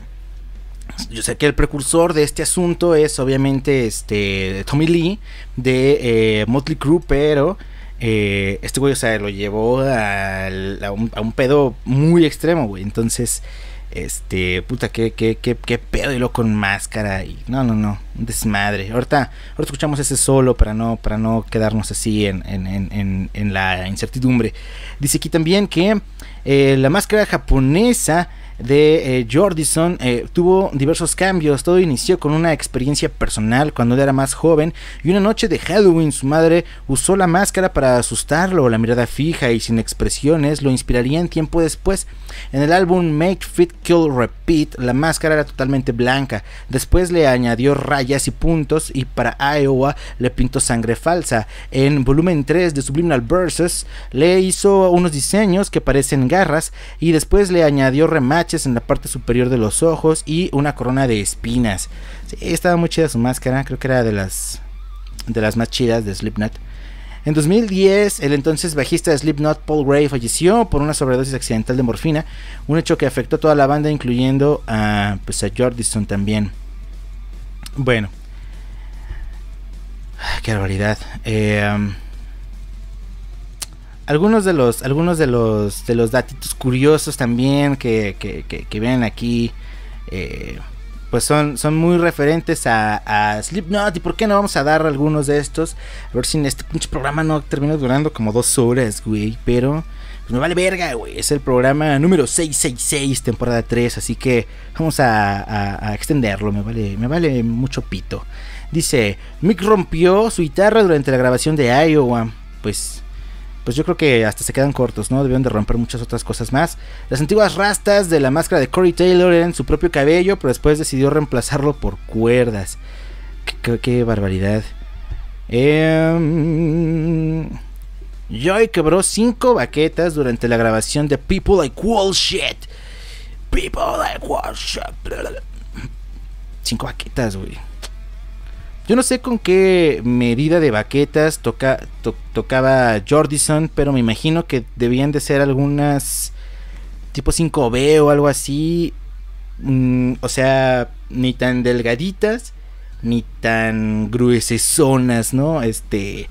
yo sé que el precursor de este asunto es obviamente este Tommy Lee de eh, Motley Crue, pero eh, este güey, o sea, lo llevó al, a, un, a un pedo muy extremo, güey. Entonces, este, puta, qué, qué, qué, qué pedo, y lo con máscara y no, no, no, un desmadre. Ahorita, ahorita escuchamos ese solo para no, para no quedarnos así en, en, en, en, en la incertidumbre. Dice aquí también que eh, la máscara japonesa de eh, Jordison eh, tuvo diversos cambios. Todo inició con una experiencia personal cuando él era más joven, y una noche de Halloween su madre usó la máscara para asustarlo. La mirada fija y sin expresiones lo inspirarían tiempo después. En el álbum Make, Fit, Kill, Repeat, la máscara era totalmente blanca. Después le añadió rayas y puntos, y para Iowa le pintó sangre falsa. En volumen tres de Subliminal Verses le hizo unos diseños que parecen garras, y después le añadió remates en la parte superior de los ojos y una corona de espinas. Sí, estaba muy chida su máscara, creo que era de las de las más chidas de Slipknot. En dos mil diez, el entonces bajista de Slipknot, Paul Gray, falleció por una sobredosis accidental de morfina, un hecho que afectó a toda la banda, incluyendo a, pues a Jordison también. Bueno, qué barbaridad. Eh, Algunos de los, algunos de los, de los datitos curiosos también que, que, que, que ven aquí, eh, pues son, son muy referentes a, a Slipknot. ¿Y por qué no vamos a dar algunos de estos? A ver si en este pinche programa no termina durando como dos horas, güey. Pero pues me vale verga, güey. Es el programa número seiscientos sesenta y seis, temporada tres. Así que vamos a, a, a extenderlo. Me vale, me vale mucho pito. Dice, Mick rompió su guitarra durante la grabación de Iowa. Pues... pues yo creo que hasta se quedan cortos, ¿no? Debieron de romper muchas otras cosas más. Las antiguas rastas de la máscara de Corey Taylor eran su propio cabello, pero después decidió reemplazarlo por cuerdas. Qué, qué, qué barbaridad. Eh, Joey quebró cinco baquetas durante la grabación de People Equals Shit. People Equals Shit. Cinco baquetas, güey. Yo no sé con qué medida de baquetas toca, to, tocaba Jordison, pero me imagino que debían de ser algunas tipo cinco B o algo así. Mm, o sea, ni tan delgaditas, ni tan gruesesonas, ¿no? Este,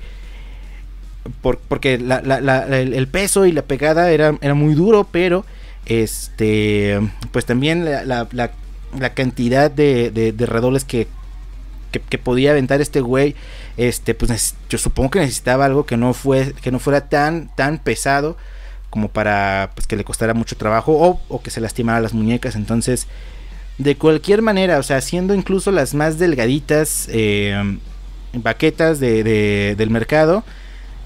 por, porque la, la, la, el peso y la pegada era, era muy duro, pero este, pues también la, la, la, la cantidad de, de, de redobles que... Que, que podía aventar este güey, este, pues yo supongo que necesitaba algo que no fue, que no fuera tan, tan pesado como para, pues, que le costara mucho trabajo o, o que se lastimara las muñecas. Entonces, de cualquier manera, o sea, siendo incluso las más delgaditas eh, baquetas de, de, del mercado,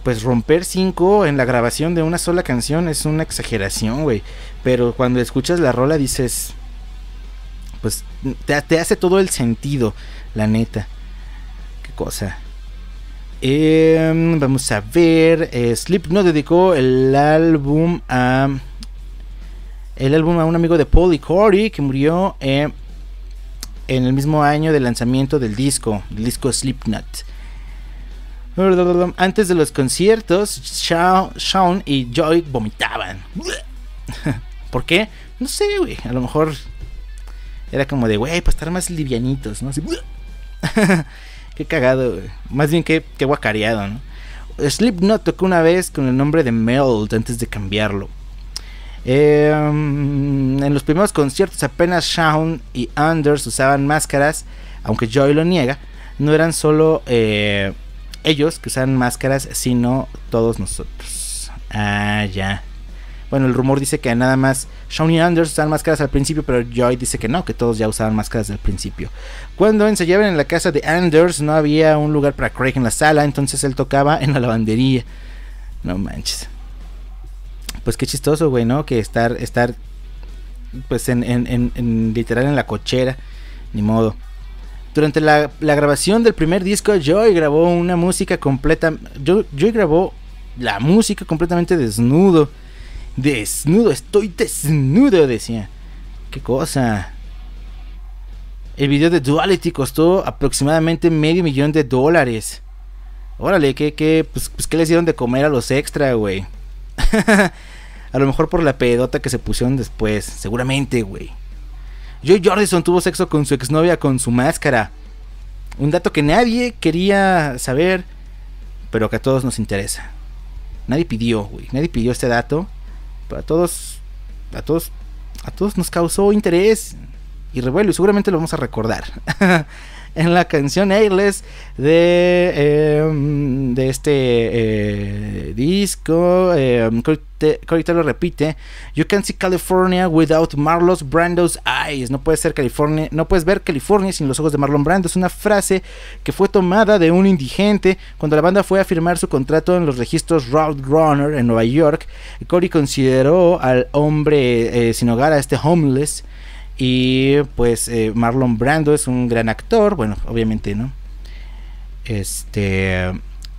pues romper cinco en la grabación de una sola canción es una exageración, güey. Pero cuando escuchas la rola dices, pues te, te hace todo el sentido, la neta. Qué cosa. Eh, vamos a ver. Eh, Slipknot dedicó el álbum a... El álbum a un amigo de Paul y Corey, que murió eh, en el mismo año del lanzamiento del disco. Del disco Slipknot. Antes de los conciertos, Shawn y Joey vomitaban. ¿Por qué? No sé, güey. A lo mejor... era como de, güey, para estar más livianitos, ¿no? Así, qué cagado, wey. Más bien que guacareado, ¿no? Slipknot tocó una vez con el nombre de Meld antes de cambiarlo. Eh, en los primeros conciertos apenas Shawn y Anders usaban máscaras, aunque Joey lo niega. No eran solo eh, ellos que usaban máscaras, sino todos nosotros. Ah, ya. Bueno, el rumor dice que nada más Shawn y Anders usaban máscaras al principio, pero Joey dice que no, que todos ya usaban máscaras al principio. Cuando ensayaban en la casa de Anders, no había un lugar para Craig en la sala, entonces él tocaba en la lavandería. No manches. Pues qué chistoso, güey, ¿no? Que estar, estar pues en, en, en, en literal en la cochera, ni modo. Durante la, la grabación del primer disco, Joey grabó una música completa. Joey, Joey grabó la música completamente desnudo. Desnudo, estoy desnudo, decía. Qué cosa. El video de Duality costó aproximadamente medio millón de dólares. Órale, que, que, pues, pues, ¿qué les dieron de comer a los extra, güey? A lo mejor por la pedota que se pusieron después. Seguramente, güey. Joey Jordison tuvo sexo con su exnovia con su máscara. Un dato que nadie quería saber, pero que a todos nos interesa. Nadie pidió, güey. Nadie pidió este dato. Pero a todos, a todos, a todos nos causó interés y revuelo. Y seguramente lo vamos a recordar. En la canción Airless de, eh, de este eh, disco, eh, Corey Taylor repite: "You can see California without Marlon Brando's eyes". No puedes ser California, no puedes ver California sin los ojos de Marlon Brando. Es una frase que fue tomada de un indigente cuando la banda fue a firmar su contrato en los registros Roadrunner en Nueva York. Corey consideró al hombre eh, sin hogar, a este homeless. Y pues eh, Marlon Brando es un gran actor, bueno, obviamente, ¿no? Este,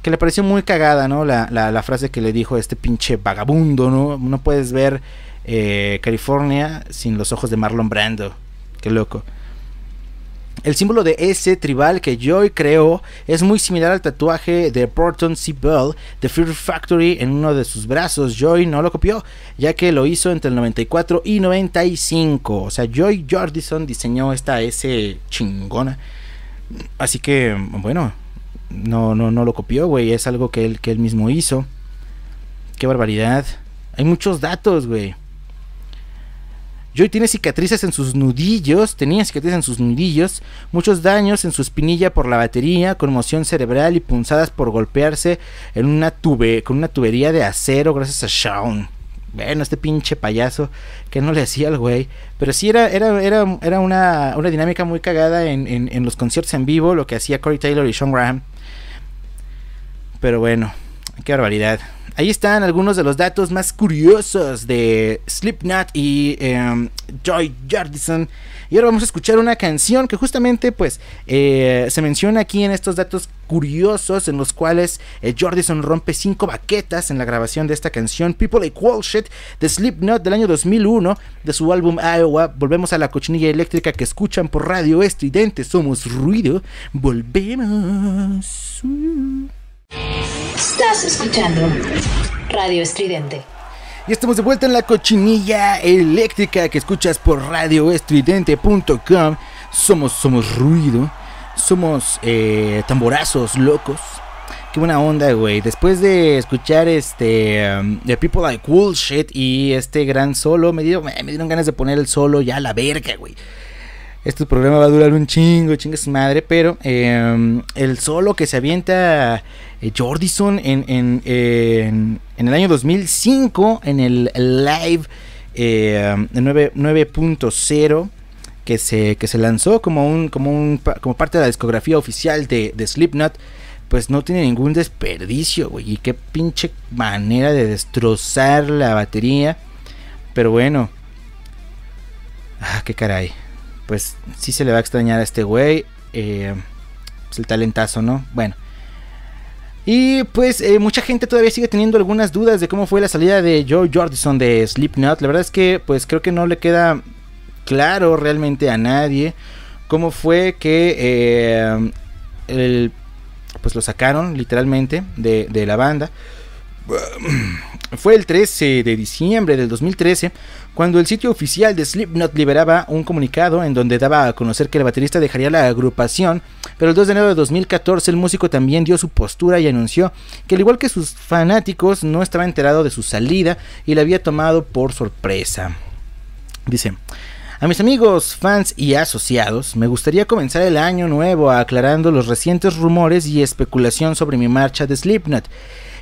que le pareció muy cagada, ¿no? La, la, la frase que le dijo este pinche vagabundo, ¿no? No puedes ver eh, California sin los ojos de Marlon Brando. Qué loco. El símbolo de ese tribal que Joey creó es muy similar al tatuaje de Burton C. Bell de Fear Factory en uno de sus brazos. Joey no lo copió, ya que lo hizo entre el noventa y cuatro y noventa y cinco. O sea, Joey Jordison diseñó esta S chingona. Así que, bueno, no, no, no lo copió, güey. Es algo que él, que él mismo hizo. Qué barbaridad. Hay muchos datos, güey. Joey tiene cicatrices en sus nudillos, tenía cicatrices en sus nudillos, muchos daños en su espinilla por la batería, conmoción cerebral y punzadas por golpearse en una tube, con una tubería de acero gracias a Shawn. Bueno, este pinche payaso que no le hacía al güey, pero sí era, era, era, era una, una dinámica muy cagada en, en, en los conciertos en vivo, lo que hacía Corey Taylor y Shawn Crahan. Pero bueno, qué barbaridad. Ahí están algunos de los datos más curiosos de Slipknot y eh, Joey Jordison. Y ahora vamos a escuchar una canción que justamente pues eh, se menciona aquí en estos datos curiosos, en los cuales eh, Jordison rompe cinco baquetas en la grabación de esta canción People Equals Shit de Slipknot del año dos mil uno, de su álbum Iowa. Volvemos a La Cochinilla Eléctrica que escuchan por Radio Estridente. Somos Ruido. Volvemos. Estás escuchando Radio Estridente. Y estamos de vuelta en La Cochinilla Eléctrica que escuchas por radio estridente punto com. Somos, somos ruido. Somos eh, tamborazos locos. Qué buena onda, güey. Después de escuchar este um, The People Like Cool Shit y este gran solo, me dieron, me dieron ganas de poner el solo ya a la verga, güey. Este programa va a durar un chingo, chinga su madre, pero eh, el solo que se avienta eh, Jordison en, en, en, en el año dos mil cinco, en el live eh, nueve punto cero que se, que se lanzó como, un, como, un, como parte de la discografía oficial de, de Slipknot, pues no tiene ningún desperdicio, güey, y qué pinche manera de destrozar la batería, pero bueno, ah, qué caray. Pues sí se le va a extrañar a este güey. Eh, pues el talentazo, ¿no? Bueno. Y pues eh, mucha gente todavía sigue teniendo algunas dudas de cómo fue la salida de Joey Jordison de Slipknot. La verdad es que pues creo que no le queda claro realmente a nadie cómo fue que eh, el, pues lo sacaron literalmente de, de la banda. Fue el trece de diciembre del dos mil trece cuando el sitio oficial de Slipknot liberaba un comunicado en donde daba a conocer que el baterista dejaría la agrupación, pero el dos de enero de dos mil catorce el músico también dio su postura y anunció que al igual que sus fanáticos no estaba enterado de su salida y la había tomado por sorpresa. Dice: "A mis amigos, fans y asociados, me gustaría comenzar el año nuevo aclarando los recientes rumores y especulación sobre mi marcha de Slipknot.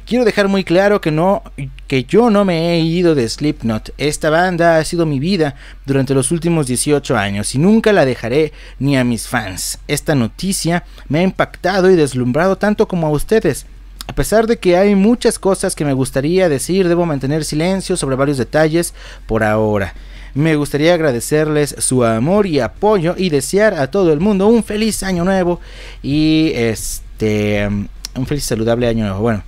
Quiero dejar muy claro que, no, que yo no me he ido de Slipknot. Esta banda ha sido mi vida durante los últimos dieciocho años y nunca la dejaré ni a mis fans. Esta noticia me ha impactado y deslumbrado tanto como a ustedes. A pesar de que hay muchas cosas que me gustaría decir, debo mantener silencio sobre varios detalles por ahora. Me gustaría agradecerles su amor y apoyo y desear a todo el mundo un feliz año nuevo y este un feliz y saludable año nuevo". Bueno.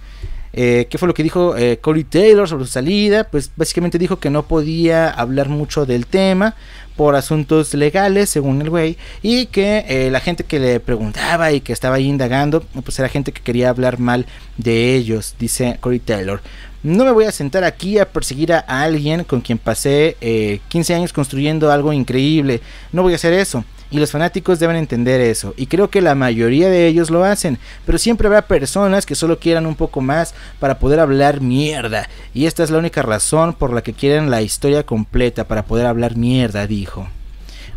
Eh, ¿Qué fue lo que dijo eh, Corey Taylor sobre su salida? Pues básicamente dijo que no podía hablar mucho del tema por asuntos legales, según el güey, y que eh, la gente que le preguntaba y que estaba ahí indagando, pues era gente que quería hablar mal de ellos, dice Corey Taylor. No me voy a sentar aquí a perseguir a alguien con quien pasé eh, quince años construyendo algo increíble. No voy a hacer eso. Y los fanáticos deben entender eso. Y creo que la mayoría de ellos lo hacen. Pero siempre habrá personas que solo quieran un poco más para poder hablar mierda. Y esta es la única razón por la que quieren la historia completa. Para poder hablar mierda, dijo.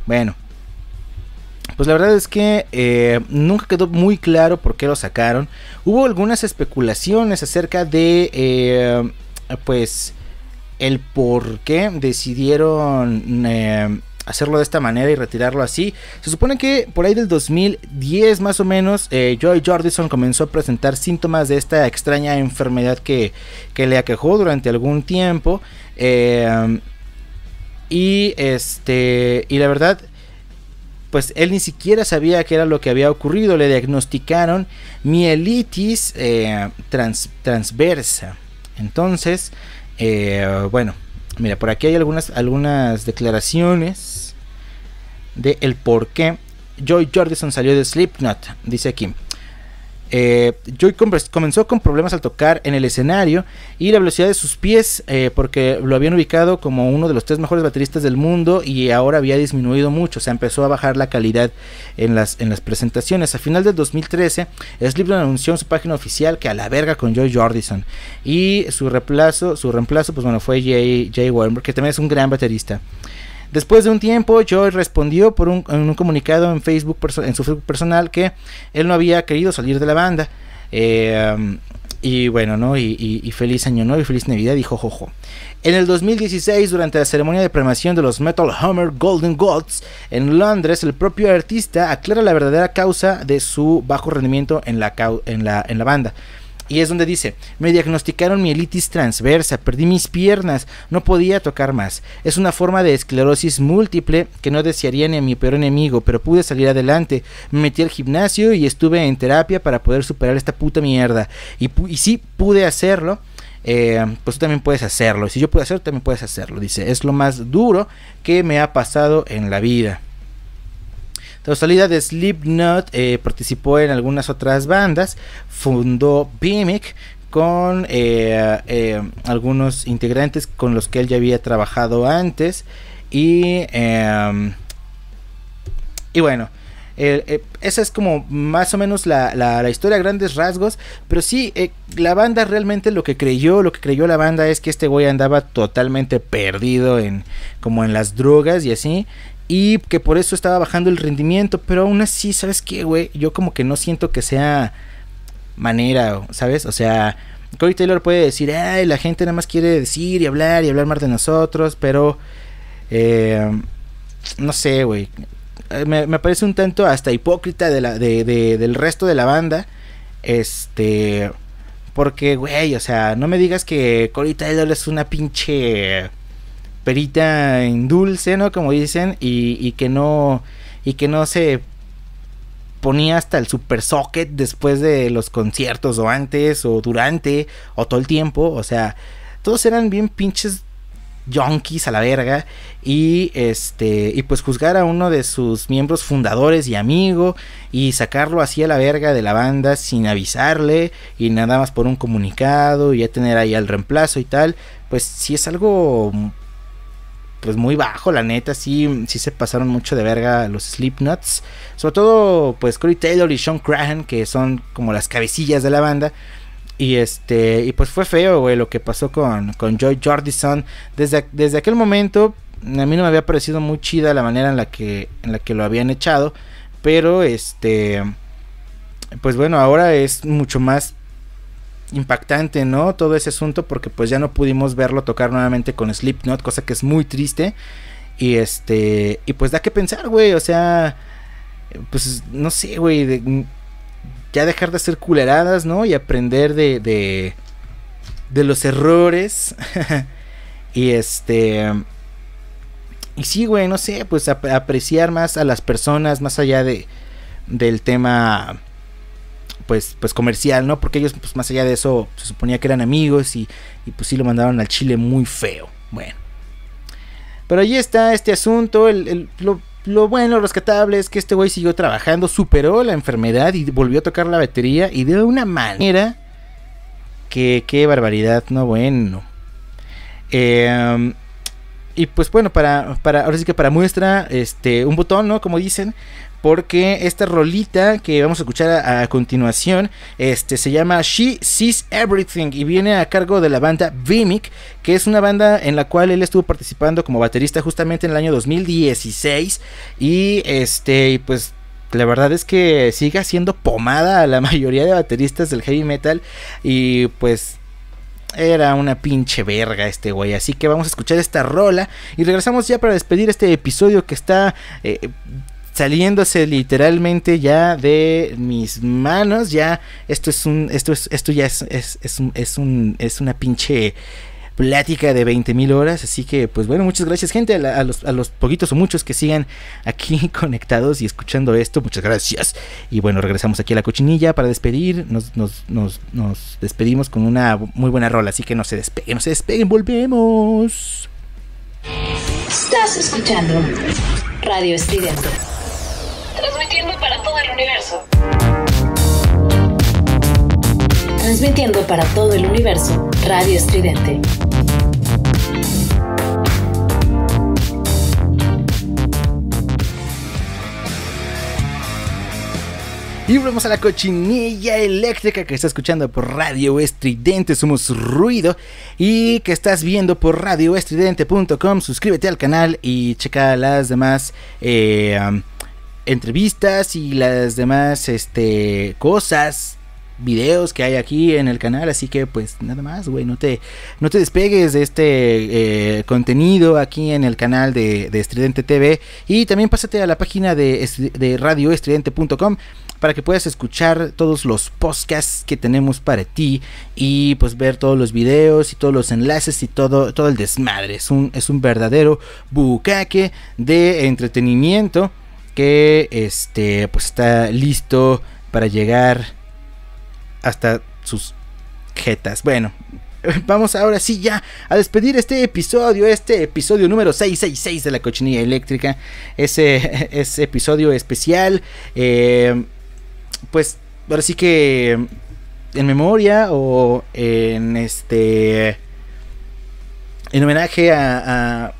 Bueno. Pues la verdad es que eh, nunca quedó muy claro por qué lo sacaron. Hubo algunas especulaciones acerca de, eh, pues, el por qué decidieron eh, hacerlo de esta manera y retirarlo así. Se supone que por ahí del dos mil diez más o menos, eh, Joey Jordison comenzó a presentar síntomas de esta extraña enfermedad que, que le aquejó durante algún tiempo. Eh, y, este, y la verdad... pues él ni siquiera sabía qué era lo que había ocurrido. Le diagnosticaron mielitis eh, trans, transversa. Entonces, eh, bueno, mira, por aquí hay algunas, algunas declaraciones de el por qué Joey Jordison salió de Slipknot. Dice aquí. Eh, Joey comenzó con problemas al tocar en el escenario y la velocidad de sus pies, eh, porque lo habían ubicado como uno de los tres mejores bateristas del mundo y ahora había disminuido mucho. O sea, empezó a bajar la calidad en las, en las presentaciones. A final del dos mil trece, Slipknot anunció en su página oficial que a la verga con Joey Jordison, y su reemplazo, su reemplazo pues bueno, fue J. Balvin, que también es un gran baterista. Después de un tiempo, Joey respondió por un, en un comunicado en Facebook, en su Facebook personal, que él no había querido salir de la banda. Eh, y bueno, ¿no? Y, y, y feliz año nuevo y feliz Navidad, dijo Jojo. En el dos mil dieciséis, durante la ceremonia de premiación de los Metal Hammer Golden Gods en Londres, el propio artista aclara la verdadera causa de su bajo rendimiento en la, en la, en la banda. Y es donde dice: me diagnosticaron mielitis transversa, perdí mis piernas, no podía tocar más. Es una forma de esclerosis múltiple que no desearía ni a mi peor enemigo, pero pude salir adelante. Me metí al gimnasio y estuve en terapia para poder superar esta puta mierda. Y, y sí, pude hacerlo. Eh, pues tú también puedes hacerlo. Si yo puedo hacerlo, también puedes hacerlo. Dice: es lo más duro que me ha pasado en la vida. Tras la salida de Slipknot, eh, participó en algunas otras bandas, fundó Vimic con eh, eh, algunos integrantes con los que él ya había trabajado antes, y, eh, y bueno, eh, eh, esa es como más o menos la, la, la historia a grandes rasgos, pero sí, eh, la banda realmente lo que creyó, lo que creyó la banda es que este güey andaba totalmente perdido en, como en las drogas y así, y que por eso estaba bajando el rendimiento. Pero aún así, ¿sabes qué, güey? Yo como que no siento que sea manera, ¿sabes? O sea, Corey Taylor puede decir: ay, la gente nada más quiere decir y hablar y hablar más de nosotros. Pero, eh, no sé, güey. Me, me parece un tanto hasta hipócrita de la, de, de, del resto de la banda. Este, porque, güey, o sea, no me digas que Corey Taylor es una pinche... perita en dulce, ¿no? Como dicen, y, y que no y que no se ponía hasta el super socket después de los conciertos, o antes, o durante, o todo el tiempo. O sea, todos eran bien pinches junkies a la verga, y este y pues juzgar a uno de sus miembros fundadores y amigo y sacarlo así a la verga de la banda sin avisarle y nada más por un comunicado, y ya tener ahí al reemplazo y tal, pues sí es algo... pues muy bajo, la neta. Sí, sí se pasaron mucho de verga los Slipknots. Sobre todo, pues, Corey Taylor y Shawn Crahan, que son como las cabecillas de la banda. Y este y pues fue feo, güey, lo que pasó con, con Joey Jordison. Desde, desde aquel momento, a mí no me había parecido muy chida la manera en la que, en la que lo habían echado. Pero, este... pues bueno, ahora es mucho más... impactante, ¿no? Todo ese asunto, porque pues ya no pudimos verlo tocar nuevamente con Slipknot, cosa que es muy triste. Y este, y pues da que pensar, güey, o sea, pues no sé, güey, de, ya dejar de hacer culeradas, ¿no? Y aprender de de, de los errores. Y este, y sí, güey, no sé, pues ap- apreciar más a las personas, más allá de del tema... Pues, pues comercial, ¿no? Porque ellos, pues más allá de eso, se suponía que eran amigos, y, y pues sí lo mandaron al chile muy feo. Bueno, pero ahí está este asunto. El, el, lo, lo bueno, lo rescatable es que este güey siguió trabajando, superó la enfermedad y volvió a tocar la batería, y de una manera que qué barbaridad, no bueno. Eh, y pues bueno, para, para ahora sí que para muestra este un botón, ¿no? Como dicen, porque esta rolita que vamos a escuchar a, a continuación este, se llama She Sees Everything y viene a cargo de la banda Vimic, que es una banda en la cual él estuvo participando como baterista justamente en el año dos mil dieciséis, y este pues la verdad es que sigue haciendo pomada a la mayoría de bateristas del heavy metal, y pues era una pinche verga este güey. Así que vamos a escuchar esta rola y regresamos ya para despedir este episodio que está... Eh, saliéndose literalmente ya de mis manos. Ya esto es un esto es esto ya es es, es, un, es, un, es una pinche plática de veinte mil horas, así que pues bueno, muchas gracias gente, a, la, a, los, a los poquitos o muchos que sigan aquí conectados y escuchando esto, muchas gracias. Y bueno, regresamos aquí a La Cochinilla para despedir, nos, nos, nos, nos despedimos con una muy buena rola, así que no se despeguen, no se despeguen, volvemos. Estás escuchando Radio Estridente, transmitiendo para todo el universo. Transmitiendo para todo el universo, Radio Estridente. Y volvemos a La Cochinilla Eléctrica, que está escuchando por Radio Estridente, Somos Ruido, y que estás viendo por radio estridente punto com. Suscríbete al canal y checa las demás eh, um, entrevistas y las demás este, cosas, videos que hay aquí en el canal. Así que pues nada más, güey, no te, no te despegues de este eh, contenido aquí en el canal de, de Estridente T V, y también pásate a la página de, de radio estridente punto com para que puedas escuchar todos los podcasts que tenemos para ti, y pues ver todos los videos y todos los enlaces y todo, todo el desmadre. Es un, es un verdadero bucaque de entretenimiento que este pues está listo para llegar hasta sus jetas. Bueno, vamos ahora sí ya a despedir este episodio, este episodio número seiscientos sesenta y seis de La Cochinilla Eléctrica, ese, ese episodio especial, eh, pues ahora sí que en memoria o en este en homenaje a, a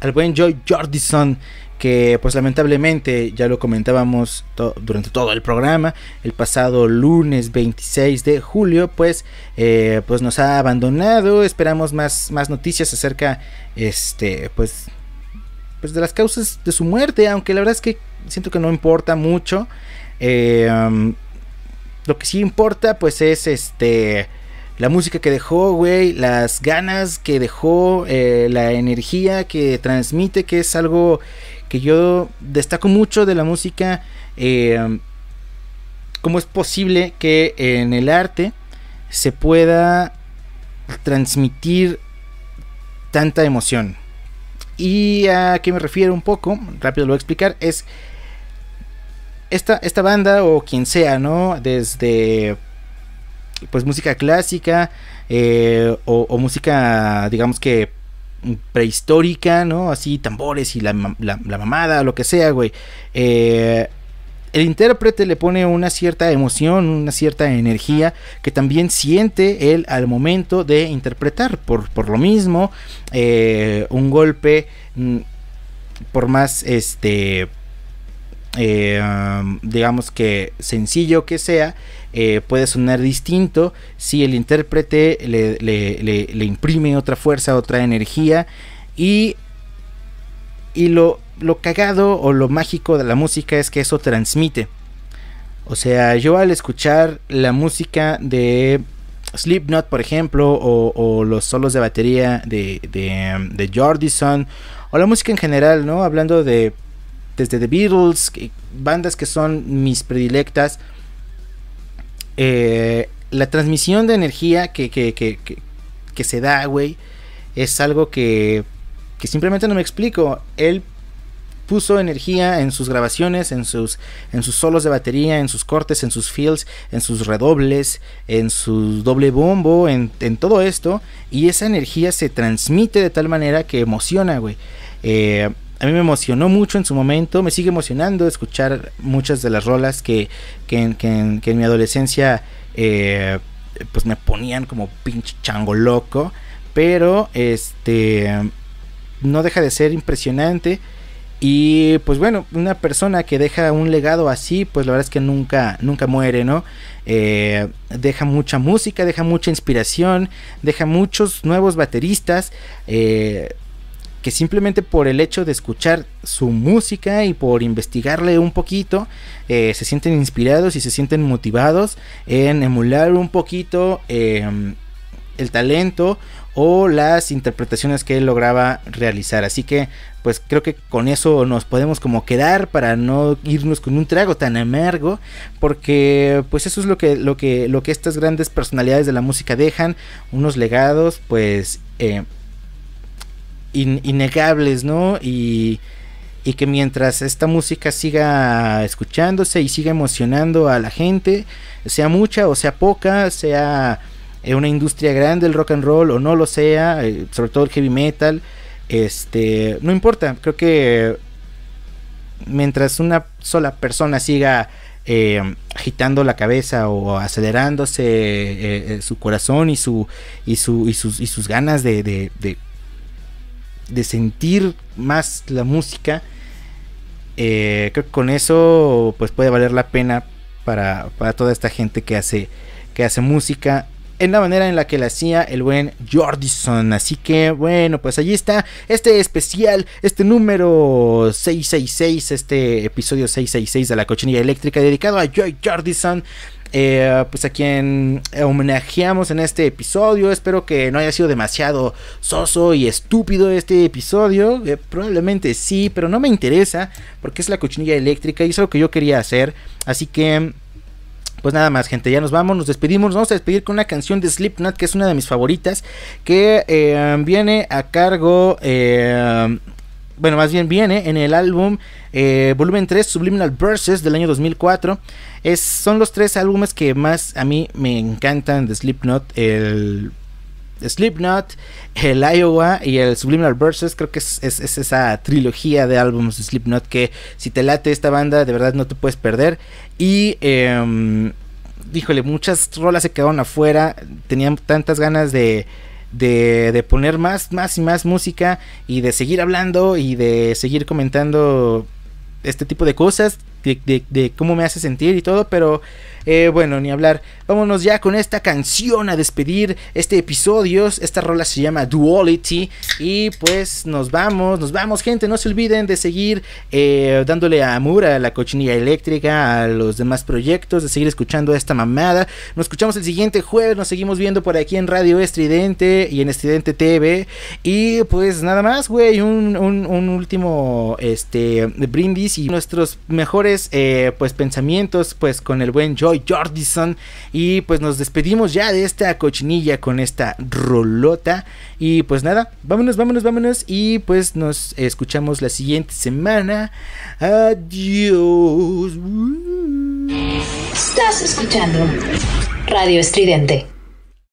al buen Joey Jordison, que pues lamentablemente ya lo comentábamos to durante todo el programa, el pasado lunes veintiséis de julio, pues, eh, pues nos ha abandonado. Esperamos más, más noticias acerca este, pues, pues de las causas de su muerte, aunque la verdad es que siento que no importa mucho. Eh, um, lo que sí importa pues es este... la música que dejó, güey, las ganas que dejó, eh, la energía que transmite, que es algo que yo destaco mucho de la música. Eh, ¿Cómo es posible que en el arte se pueda transmitir tanta emoción? ¿Y a qué me refiero un poco? Rápido lo voy a explicar. Es esta, esta banda o quien sea, ¿no? Desde... pues música clásica eh, o, o música digamos que prehistórica, ¿no? Así tambores y la, la, la mamada, lo que sea, güey. Eh, el intérprete le pone una cierta emoción, una cierta energía que también siente él al momento de interpretar. Por, por lo mismo, eh, un golpe, por más este... Eh, digamos que sencillo que sea, eh, puede sonar distinto si el intérprete le, le, le, le imprime otra fuerza, otra energía. Y, y lo, lo cagado o lo mágico de la música es que eso transmite. O sea, yo al escuchar la música de Slipknot, por ejemplo, o, o los solos de batería de, de, de Jordison, o la música en general, ¿no? Hablando de desde The Beatles, bandas que son mis predilectas, eh, la transmisión de energía que, que, que, que, que se da, güey, es algo que, que simplemente no me explico. Él puso energía en sus grabaciones, en sus, en sus solos de batería, en sus cortes, en sus fills, en sus redobles, en su doble bombo, en, en todo esto, y esa energía se transmite de tal manera que emociona, güey. eh... A mí me emocionó mucho en su momento, me sigue emocionando escuchar muchas de las rolas que, que, que, que en mi adolescencia eh, pues me ponían como pinche chango loco, pero este no deja de ser impresionante. Y pues bueno, una persona que deja un legado así, pues la verdad es que nunca, nunca muere, ¿no? Eh, deja mucha música, deja mucha inspiración, deja muchos nuevos bateristas eh, que simplemente por el hecho de escuchar su música y por investigarle un poquito, eh, se sienten inspirados y se sienten motivados en emular un poquito eh, el talento o las interpretaciones que él lograba realizar. Así que pues creo que con eso nos podemos como quedar para no irnos con un trago tan amargo, porque pues eso es lo que, lo que, lo que estas grandes personalidades de la música dejan, unos legados pues eh, in, innegables, ¿no? Y, y que mientras esta música siga escuchándose y siga emocionando a la gente, sea mucha o sea poca, sea una industria grande el rock and roll o no lo sea, sobre todo el heavy metal, este no importa. Creo que mientras una sola persona siga eh, agitando la cabeza o acelerándose eh, eh, su corazón y su y su y sus y sus ganas de, de, de, de sentir más la música, eh, creo que con eso pues puede valer la pena para, para toda esta gente que hace que hace música en la manera en la que la hacía el buen Jordison. Así que bueno, pues allí está este especial, este número seiscientos sesenta y seis, este episodio seiscientos sesenta y seis de La Cochinilla Eléctrica, dedicado a Joey Jordison, eh, pues a quien homenajeamos en este episodio. Espero que no haya sido demasiado soso y estúpido este episodio, eh, probablemente sí, pero no me interesa, porque es La Cochinilla Eléctrica y es algo que yo quería hacer. Así que pues nada más, gente, ya nos vamos, nos despedimos. Nos vamos a despedir con una canción de Slipknot, que es una de mis favoritas, que eh, viene a cargo, eh, bueno, más bien viene en el álbum eh, volumen tres, Subliminal Verses, del año dos mil cuatro. Es, son los tres álbumes que más a mí me encantan de Slipknot, el Slipknot, el Iowa y el Subliminal Verses. Creo que es, es, es esa trilogía de álbumes de Slipknot que, si te late esta banda, de verdad no te puedes perder. Y eh, híjole, muchas rolas se quedaron afuera. Tenían tantas ganas de, de, de poner más, más y más música, y de seguir hablando y de seguir comentando este tipo de cosas, de, de, de cómo me hace sentir y todo, pero eh, bueno, ni hablar. Vámonos ya con esta canción a despedir este episodio. Esta rola se llama Duality, y pues nos vamos, nos vamos, gente. No se olviden de seguir eh, dándole amor a La Cochinilla Eléctrica, a los demás proyectos, de seguir escuchando esta mamada. Nos escuchamos el siguiente jueves, nos seguimos viendo por aquí en Radio Estridente y en Estridente T V, y pues nada más, güey, un, un, un último este brindis y nuestros mejores Eh, pues pensamientos pues con el buen Joey Jordison. Y pues nos despedimos ya de esta cochinilla con esta rolota. Y pues nada, vámonos, vámonos, vámonos, y pues nos escuchamos la siguiente semana. Adiós. Estás escuchando Radio Estridente.